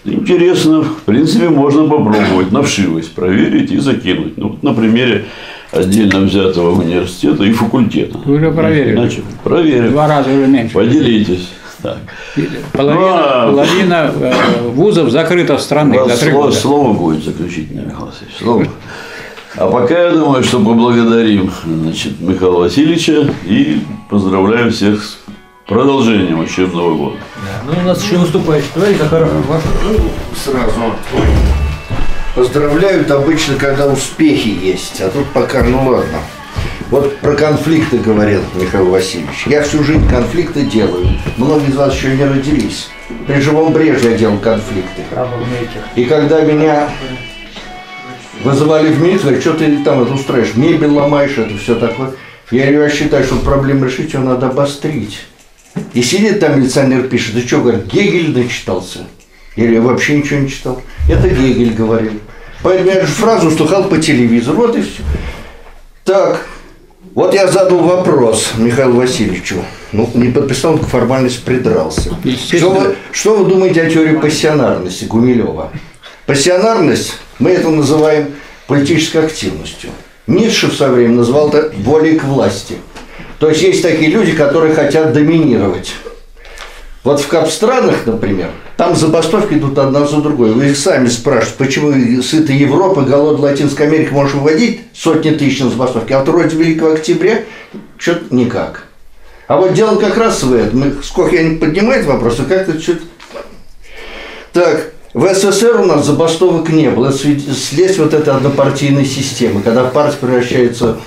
Интересно, в принципе, можно попробовать на вшивость проверить и закинуть. Ну, вот на примере отдельно взятого университета и факультета. Вы уже проверили. Значит, проверили. Два раза уже меньше. Поделитесь. Так. Половина, а, половина э, вузов закрыта в стране. Слово, слово будет заключительное, Михаил Васильевич. Слово. А пока я думаю, что поблагодарим, значит, Михаила Васильевича и поздравляем всех с продолжением учебного года. Да. Ну, у нас еще выступает товарищ Докеров. Сразу поздравляют обычно, когда успехи есть, а тут пока ну ладно. Вот про конфликты говорил Михаил Васильевич. Я всю жизнь конфликты делаю. Многие из вас еще не родились. При живом Брежне я делал конфликты. И когда меня вызывали в милицию, что ты там это устраиваешь, мебель ломаешь, это все такое. Я, я считаю, что проблему решить, ее надо обострить. И сидит там милиционер, пишет, ты что, говорит, Гегель начитался? Или я вообще ничего не читал. Это Гегель говорил. Поэтому я же фразу слыхал по телевизору. Вот и все. Так. Вот я задал вопрос Михаилу Васильевичу, ну, не подписал, он к формальности придрался. Что вы, что вы думаете о теории пассионарности Гумилева? Пассионарность, мы это называем политической активностью. Ницше в свое время назвал это волей к власти. То есть, есть такие люди, которые хотят доминировать. Вот в капстранах, например, там забастовки идут одна за другой. Вы их сами спрашиваете, почему сытая Европа, голодная Латинская Америка может выводить сотни тысяч на забастовки, а вот вроде Великого Октября что-то никак. А вот дело как раз в этом. Сколько я не поднимаю вопрос, а как-то что-то... Так, в СССР у нас забастовок не было. Это следствие вот этой однопартийной системы, когда партия превращается...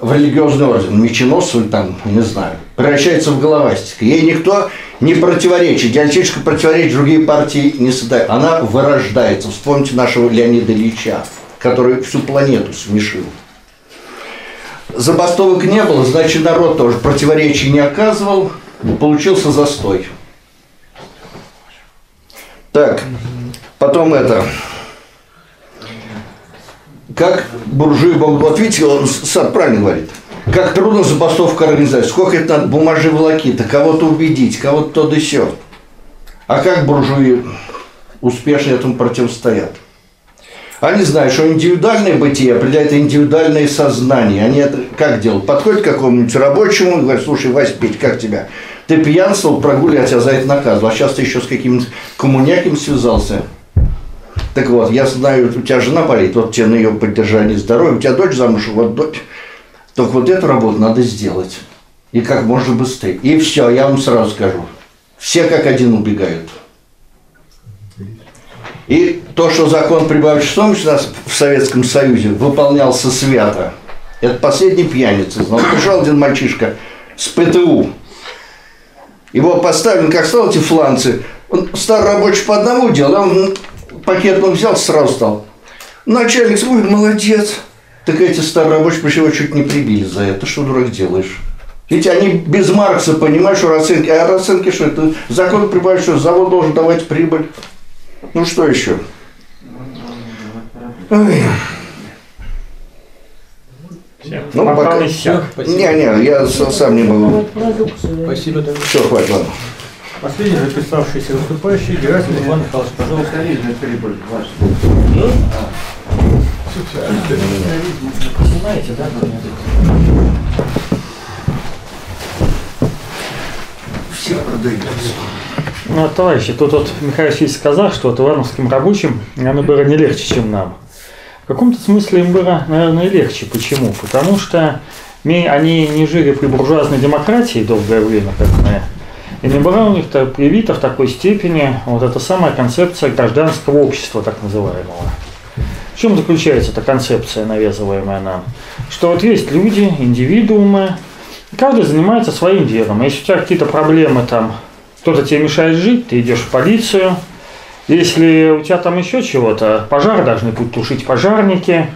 в религиозный орден, меченосцу или там, не знаю, превращается в головастика. Ей никто не противоречит, диалектическое противоречие другие партии не создают. Она вырождается. Вспомните нашего Леонида Ильича, который всю планету смешил. Забастовок не было, значит, народ тоже противоречий не оказывал, получился застой. Так, потом это... Как буржуи могут, вот видите, он сам правильно говорит, как трудно забастовку организовать, сколько это надо бумажи волокита, кого-то убедить, кого-то то да сё. А как буржуи успешно этому противостоят? Они знают, что индивидуальное бытие определяет индивидуальное сознание. Они это как делают? Подходят к какому-нибудь рабочему и говорят: слушай, Вась, Петь, как тебя? Ты пьянствовал, прогули, я тебя за это наказывал. А сейчас ты еще с каким-нибудь коммуняком связался. Так вот, я знаю, у тебя жена болит, вот тебе на ее поддержание здоровья, у тебя дочь замуж, вот дочь. Только вот эту работу надо сделать. И как можно быстрее. И все, я вам сразу скажу. Все как один убегают. И то, что закон прибавочных стоимости у нас в Советском Союзе выполнялся свято. Это последний пьяница. Но пришел один мальчишка с ПТУ. Его поставили, как стал эти фланцы. Он стал рабочий по одному делу, а он пакет он взял, сразу стал. Начальник, ой, молодец. Так эти старые рабочие почему чуть не прибили за это. Что, дурак, делаешь? Ведь они без Маркса понимают, что расценки. А расценки что это? Закон прибавит, что завод должен давать прибыль. Ну что еще? Ой. Ну, пока... Не-не, я сам не могу. Спасибо. Все, хватит, ладно. Последний записавшийся выступающий, Герасим Иван Михайлович, пожалуйста. Прибыль ваша. Ну? Знаете, да? Все продаются. Ну, товарищи, тут вот Михаил Васильевич сказал, что вот ивановским рабочим, наверное, было не легче, чем нам. В каком-то смысле им было, наверное, легче. Почему? Потому что они не жили при буржуазной демократии долгое время, как мы. И не была у них привита в такой степени вот эта самая концепция гражданского общества, так называемого. В чем заключается эта концепция, навязываемая нам? Что вот есть люди, индивидуумы, каждый занимается своим делом. Если у тебя какие-то проблемы, там, кто-то тебе мешает жить, ты идешь в полицию. Если у тебя там еще чего-то, пожар должны будут тушить пожарники.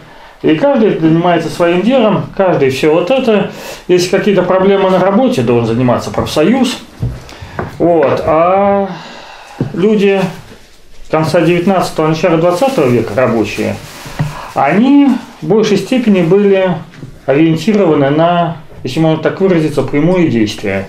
И каждый занимается своим делом, каждый все вот это. Если какие-то проблемы на работе, должен заниматься профсоюз. Вот. А люди конца девятнадцатого, начала двадцатого века, рабочие, они в большей степени были ориентированы на, если можно так выразиться, прямое действие.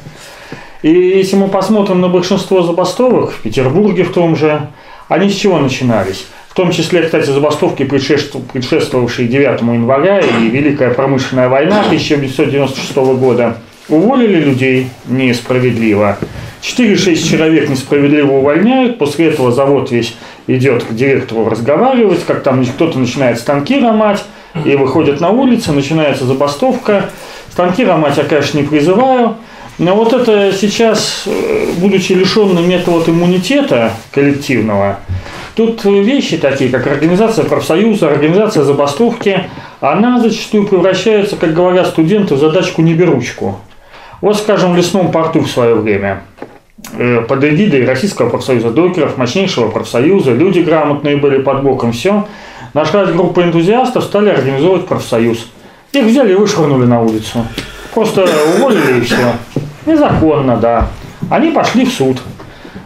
И если мы посмотрим на большинство забастовок в Петербурге в том же, они с чего начинались? В том числе, кстати, забастовки, предшествовавшие девятому января и Великая промышленная война тысяча девятьсот девяносто шестого года, уволили людей несправедливо. четыре-шесть человек несправедливо увольняют, после этого завод весь идет к директору разговаривать, как там кто-то начинает станки ломать, и выходят на улицу, начинается забастовка. Станки ломать я, конечно, не призываю. Но вот это сейчас, будучи лишенным этого вот иммунитета коллективного, тут вещи такие, как организация профсоюза, организация забастовки, она зачастую превращается, как говорят студенты, в задачку-неберучку. Вот, скажем, в Лесном порту в свое время под эгидой Российского профсоюза Докеров, мощнейшего профсоюза, люди грамотные были под боком, все, нашлась группа энтузиастов, стали организовывать профсоюз. Их взяли и вышвырнули на улицу. Просто уволили и все. Незаконно, да. Они пошли в суд.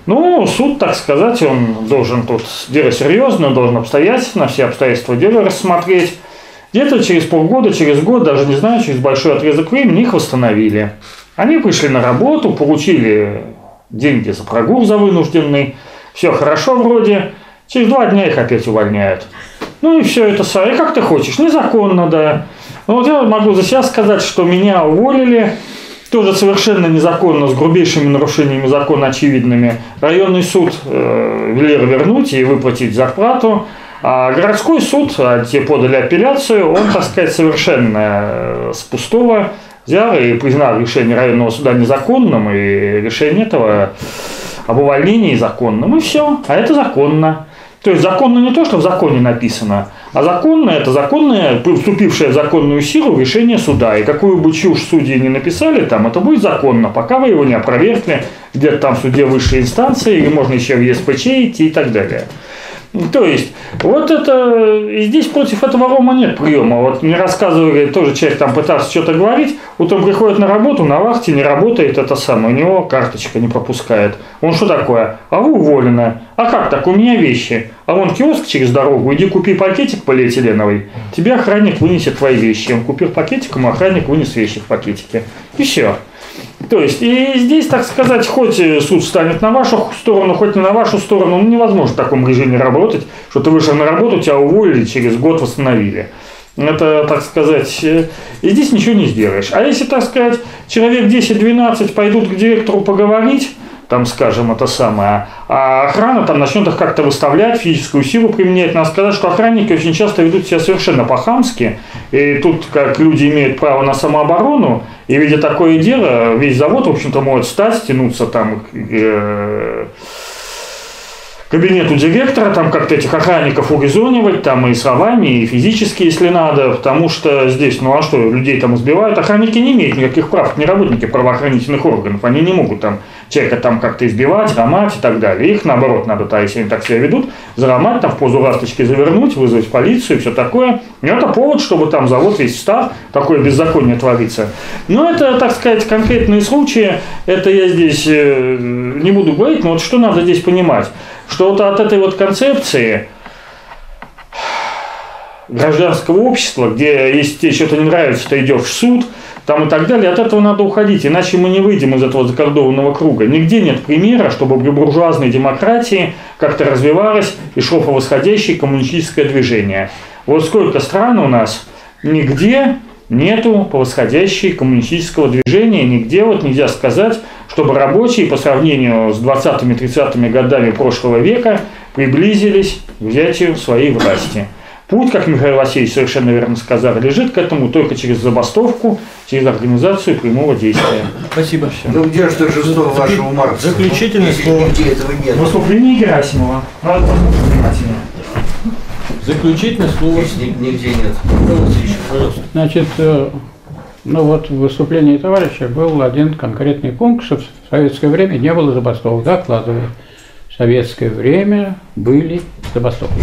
Ну, суд, так сказать, он должен тут дело серьезное, должен обстоятельно, все обстоятельства дела рассмотреть. Где-то через полгода, через год, даже не знаю, через большой отрезок времени их восстановили. Они пришли на работу, получили деньги за прогул, за вынужденный. Все хорошо вроде. Через два дня их опять увольняют. Ну и все это, и как ты хочешь, незаконно, да. Ну вот я могу за себя сказать, что меня уволили, тоже совершенно незаконно, с грубейшими нарушениями закона очевидными. Районный суд э, велел вернуть и выплатить зарплату, а городской суд, а те подали апелляцию, он, так сказать, совершенно с пустого взял и признал решение районного суда незаконным, и решение этого об увольнении законным, и все, а это законно. То есть законно не то, что в законе написано, а законно – это законное, вступившее в законную силу решение суда. И какую бы чушь судьи не написали, там это будет законно, пока вы его не опровергли, где-то там в суде высшей инстанции, или можно еще в ЕСПЧ идти и так далее. То есть, вот это, и здесь против этого рома нет приема. Вот мне рассказывали, тоже человек там пытался что-то говорить, вот он приходит на работу, на вахте не работает это самое, у него карточка не пропускает. Он что такое? А вы уволены. А как так? У меня вещи. А вон киоск через дорогу, иди купи пакетик полиэтиленовый, тебе охранник вынесет твои вещи. Он купил пакетик, ему охранник вынес вещи в пакетике. И все. То есть, и здесь, так сказать, хоть суд станет на вашу сторону, хоть не на вашу сторону, ну, невозможно в таком режиме работать, что ты вышел на работу, тебя уволили, через год восстановили. Это, так сказать, и здесь ничего не сделаешь. А если, так сказать, человек десять-двенадцать пойдут к директору поговорить, там, скажем, это самое, а охрана там начнет их как-то выставлять, физическую силу применять. Надо сказать, что охранники очень часто ведут себя совершенно по-хамски. И тут, как люди имеют право на самооборону, и видя такое дело, весь завод, в общем-то, может встать, стянуться там... Э- кабинету директора, там как-то этих охранников урезонивать, там и словами, и физически, если надо, потому что здесь, ну а что, людей там избивают, охранники не имеют никаких прав, не работники правоохранительных органов, они не могут там человека там как-то избивать, ромать и так далее, их наоборот надо, то, если они так себя ведут, заромать, там в позу ласточки завернуть, вызвать полицию и все такое, и это повод, чтобы там завод весь встав, такое беззаконие творится. Но это, так сказать, конкретные случаи, это я здесь не буду говорить, но вот что надо здесь понимать, что вот от этой вот концепции гражданского общества, где если тебе что-то не нравится, ты идешь в суд, там и так далее, от этого надо уходить, иначе мы не выйдем из этого закордованного круга. Нигде нет примера, чтобы при буржуазной демократии как-то развивалось и шло по восходящей коммунистическое движение. Вот сколько стран у нас, нигде нету по восходящей коммунистического движения, нигде вот нельзя сказать, чтобы рабочие по сравнению с двадцатыми-тридцатыми годами прошлого века приблизились к взятию своей власти. Путь, как Михаил Васильевич совершенно верно сказал, лежит к этому только через забастовку, через организацию прямого действия. Спасибо. Ну где же торжество вашего Маркса? Заключительное слово. Выступление Герасимова. Надо внимательно. Заключительное слово. Нигде нет. Значит, ну вот в выступлении товарища был один конкретный пункт, что в советское время не было забастовок. Докладываю, в советское время были забастовки.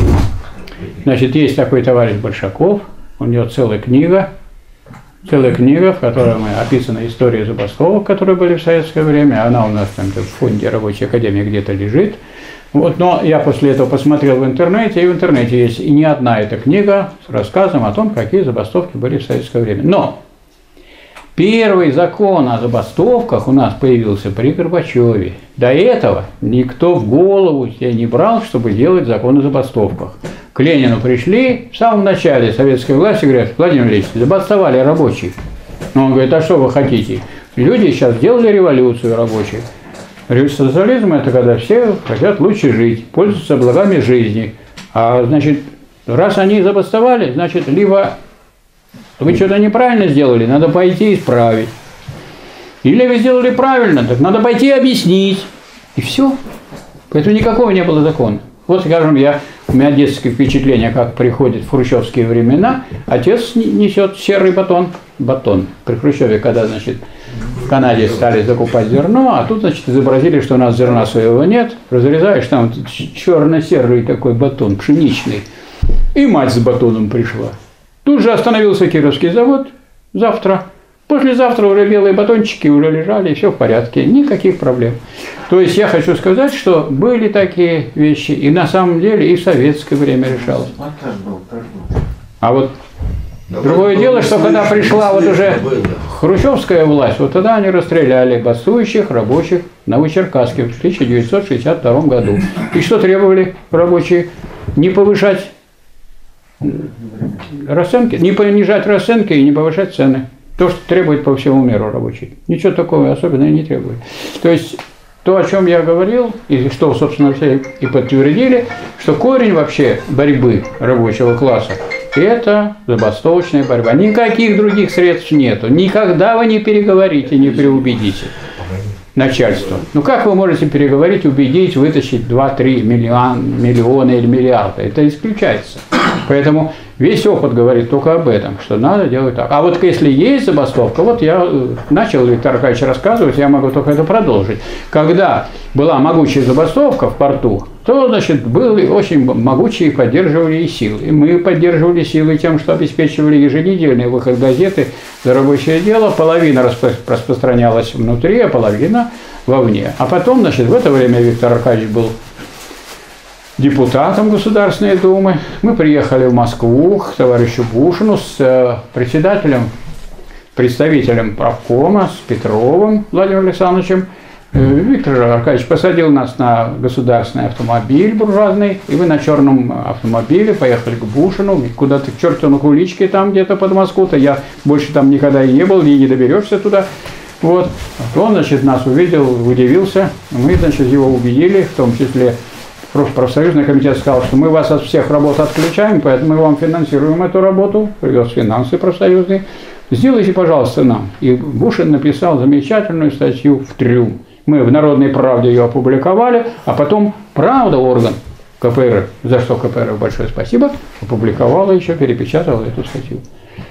Значит, есть такой товарищ Большаков, у него целая книга, целая книга, в которой описана история забастовок, которые были в советское время. Она у нас там в фонде Рабочей Академии где-то лежит. Вот, но я после этого посмотрел в интернете, и в интернете есть и не одна эта книга с рассказом о том, какие забастовки были в советское время. Но первый закон о забастовках у нас появился при Горбачеве. До этого никто в голову себе не брал, чтобы делать закон о забастовках. К Ленину пришли в самом начале советской власти, говорят: Владимир Ильич, забастовали рабочие. Но он говорит: а что вы хотите? Люди сейчас сделали революцию рабочих. Социализм – это когда все хотят лучше жить, пользоваться благами жизни. А значит, раз они забастовали, значит, либо вы что-то неправильно сделали, надо пойти исправить. Или вы сделали правильно, так надо пойти объяснить. И все. Поэтому никакого не было закона. Вот, скажем, я, у меня детское впечатление, как приходит в хрущевские времена, отец несет серый батон. Батон. При Хрущеве, когда, значит, в Канаде стали закупать зерно, а тут, значит, изобразили, что у нас зерна своего нет. Разрезаешь, там черно-серый такой батон, пшеничный. И мать с батоном пришла. Тут же остановился Кировский завод. Завтра. Послезавтра уже белые батончики уже лежали, и все в порядке. Никаких проблем. То есть я хочу сказать, что были такие вещи. И на самом деле и в советское время решалось. А вот... Другое дело, что когда пришла вот уже хрущевская власть, вот тогда они расстреляли бастующих рабочих на Новочеркасске в тысяча девятьсот шестьдесят втором году. И что требовали рабочие? Не повышать расценки, не понижать расценки и не повышать цены. То, что требует по всему миру рабочие. Ничего такого особенного не требует. То есть то, о чем я говорил, и что, собственно, все и подтвердили, что корень вообще борьбы рабочего класса — это забастовочная борьба. Никаких других средств нету. Никогда вы не переговорите, не переубедите начальство. Ну как вы можете переговорить, убедить, вытащить два-три миллион, миллиона или миллиарда? Это исключается. Поэтому весь опыт говорит только об этом, что надо делать так. А вот если есть забастовка, вот я начал, Виктор Аркадьевич, рассказывать, я могу только это продолжить. Когда была могучая забастовка в порту, то, значит, были очень могучие, поддерживали и силы. И мы поддерживали силы тем, что обеспечивали еженедельный выход газеты «За рабочее дело». Половина распро- распространялась внутри, а половина вовне. А потом, значит, в это время Виктор Аркадьевич был депутатом Государственной Думы. Мы приехали в Москву к товарищу Бушину с председателем представителем правкома, с Петровым Владимиром Александровичем, Виктор Аркадьевич посадил нас на государственный автомобиль буржуазный, и мы на черном автомобиле поехали к Бушину, куда-то к черту на куличке там где-то под Москву-то, я больше там никогда и не был, и не доберешься туда. Вот. Он, значит, нас увидел, удивился, мы, значит, его убедили, в том числе профсоюзный комитет сказал, что мы вас от всех работ отключаем, поэтому мы вам финансируем эту работу, привез финансы профсоюзные, сделайте, пожалуйста, нам. И Бушин написал замечательную статью в Трю. Мы в «Народной правде» ее опубликовали, а потом «Правда» орган КПРФ, за что КПРФ большое спасибо, опубликовала еще, перепечатала эту статью.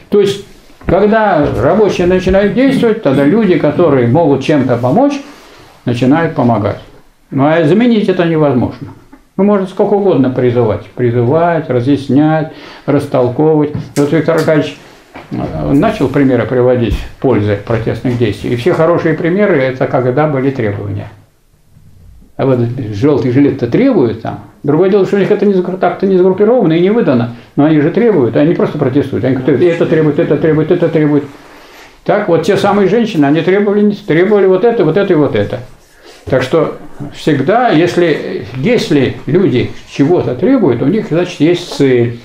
То есть, когда рабочие начинают действовать, тогда люди, которые могут чем-то помочь, начинают помогать. Ну а заменить это невозможно. Ну, можно сколько угодно призывать, призывать, разъяснять, растолковывать. И вот Виктор Аркадьевич начал примеры приводить пользы протестных действий. И все хорошие примеры – это когда были требования. А вот желтый жилет-то требуют там. Другое дело, что у них это не, так-то не сгруппировано и не выдано. Но они же требуют, они просто протестуют. Они говорят, это требует, это требует, это требует. Так вот те самые женщины, они требовали, требовали вот это, вот это и вот это. Так что всегда, если, если люди чего-то требуют, у них, значит, есть цель.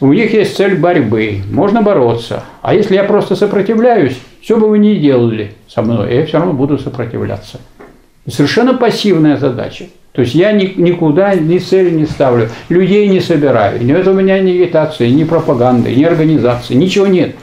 У них есть цель борьбы, можно бороться. А если я просто сопротивляюсь, что бы вы ни делали со мной, я все равно буду сопротивляться. Совершенно пассивная задача. То есть я никуда ни цели не ставлю, людей не собираю. Нет у меня ни агитации, ни пропаганды, ни организации, ничего нет.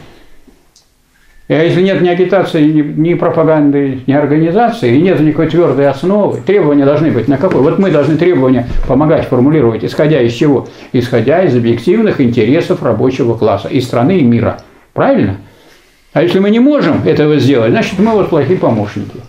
А если нет ни агитации, ни пропаганды, ни организации, и нет никакой твердой основы, требования должны быть на какой? Вот мы должны требования помогать формулировать, исходя из чего? Исходя из объективных интересов рабочего класса, и страны, и мира. Правильно? А если мы не можем этого сделать, значит мы вот плохие помощники.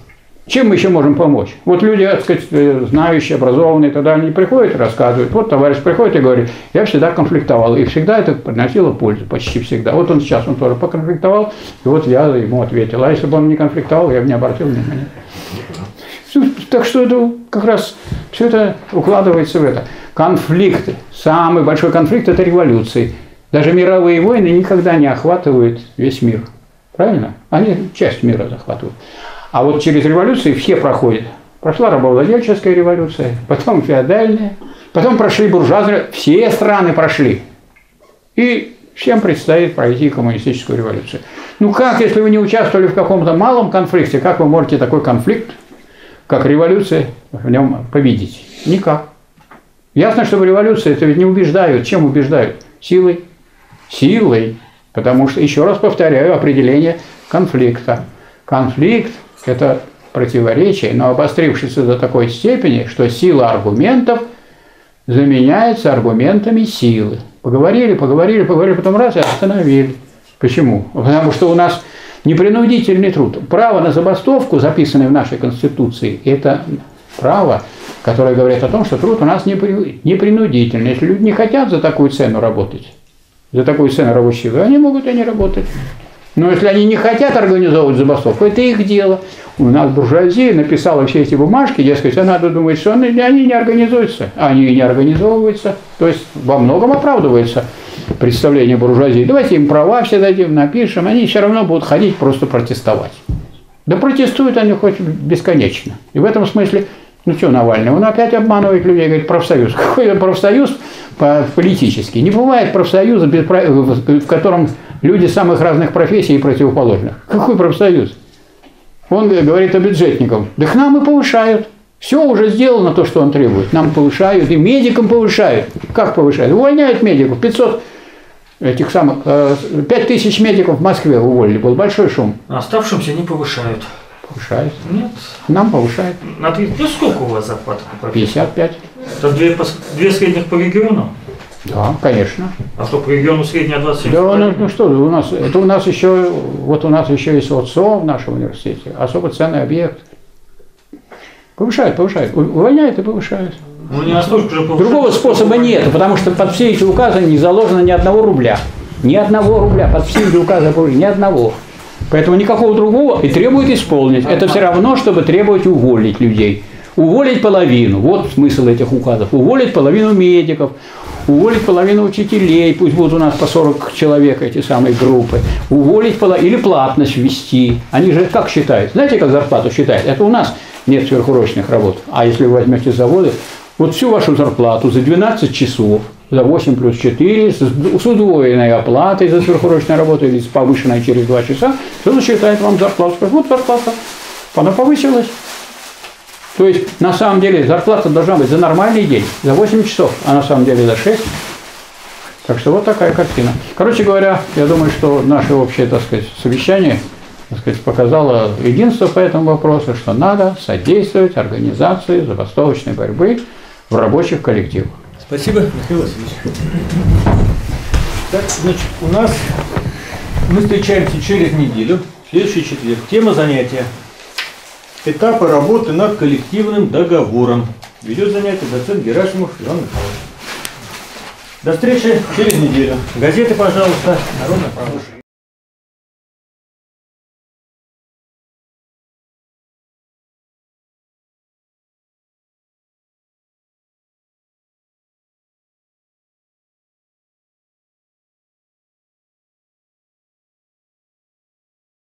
Чем мы еще можем помочь? Вот люди, так сказать, знающие, образованные и так далее, не приходят и рассказывают. Вот товарищ приходит и говорит, я всегда конфликтовал, и всегда это приносило пользу, почти всегда. Вот он сейчас, он тоже поконфликтовал, и вот я ему ответил. А если бы он не конфликтовал, я бы не обратил внимания. Так что это как раз все это укладывается в это. Конфликты. Самый большой конфликт – это революции. Даже мировые войны никогда не охватывают весь мир. Правильно? Они часть мира захватывают. А вот через революции все проходят. Прошла рабовладельческая революция, потом феодальная, потом прошли буржуазные, все страны прошли. И всем предстоит пройти коммунистическую революцию. Ну как, если вы не участвовали в каком-то малом конфликте, как вы можете такой конфликт, как революция, в нем победить? Никак. Ясно, что в революции это ведь не убеждают. Чем убеждают? Силой. Силой. Потому что, еще раз повторяю, определение конфликта. Конфликт — это противоречие, но обострившееся до такой степени, что сила аргументов заменяется аргументами силы. Поговорили, поговорили, поговорили, потом раз и остановили. Почему? Потому что у нас непринудительный труд. Право на забастовку, записанное в нашей Конституции, это право, которое говорит о том, что труд у нас непринудительный. Если люди не хотят за такую цену работать, за такую цену рабочей силы, они могут и не работать. Но если они не хотят организовывать забастовку, это их дело. У нас буржуазия написала все эти бумажки, дескать, а надо думать, что они не организуются. Они не организовываются. То есть во многом оправдывается представление буржуазии. Давайте им права все дадим, напишем, они все равно будут ходить просто протестовать. Да протестуют они хоть бесконечно. И в этом смысле, ну что, Навальный, он опять обманывает людей, говорит, профсоюз. Какой профсоюз политический? Не бывает профсоюза, в котором... люди самых разных профессий и противоположных. Какой профсоюз? Он говорит о бюджетниках. Да к нам и повышают. Все уже сделано то, что он требует. Нам повышают, и медикам повышают. Как повышают? Увольняют медиков. пятьсот этих самых... пять тысяч медиков в Москве уволили. Был большой шум. Оставшимся не повышают. Повышают. Нет. Нам повышают. На ответ, ну сколько у вас зарплата? пятьдесят пять. Это две, две средних по региону? Да, конечно. А что по региону средняя двадцать семь? Да, ну, ну что, у нас, это у нас еще, вот у нас еще есть ОЦО в нашем университете, особо ценный объект. Повышают, повышают, увольняют и повышают. Ну, не настолько же повышают. Другого способа нет, потому что под все эти указы не заложено ни одного рубля. Ни одного рубля, под все эти указы ни одного. Поэтому никакого другого и требует исполнить. Это все равно, чтобы требовать уволить людей. Уволить половину, вот смысл этих указов. Уволить половину медиков. уволить половину учителей, пусть будут у нас по сорок человек эти самые группы, уволить половину, или платность ввести. Они же как считают? Знаете, как зарплату считают? Это у нас нет сверхурочных работ. А если вы возьмете заводы, вот всю вашу зарплату за двенадцать часов, за восемь плюс четыре, с удвоенной оплатой за сверхурочную работу или с повышенной через два часа, все засчитает вам зарплату. Вот зарплата, она повысилась. То есть, на самом деле, зарплата должна быть за нормальный день, за восемь часов, а на самом деле за шесть. Так что вот такая картина. Короче говоря, я думаю, что наше общее, так сказать, совещание, так сказать, показало единство по этому вопросу, что надо содействовать организации забастовочной борьбы в рабочих коллективах. Спасибо, Михаил Васильевич. Так, значит, у нас мы встречаемся через неделю, в следующий четверг. Тема занятия. Этапы работы над коллективным договором. Ведет занятие доцент Герасимов Иван Михайлович. До встречи через неделю. Газеты, пожалуйста. Народная правда.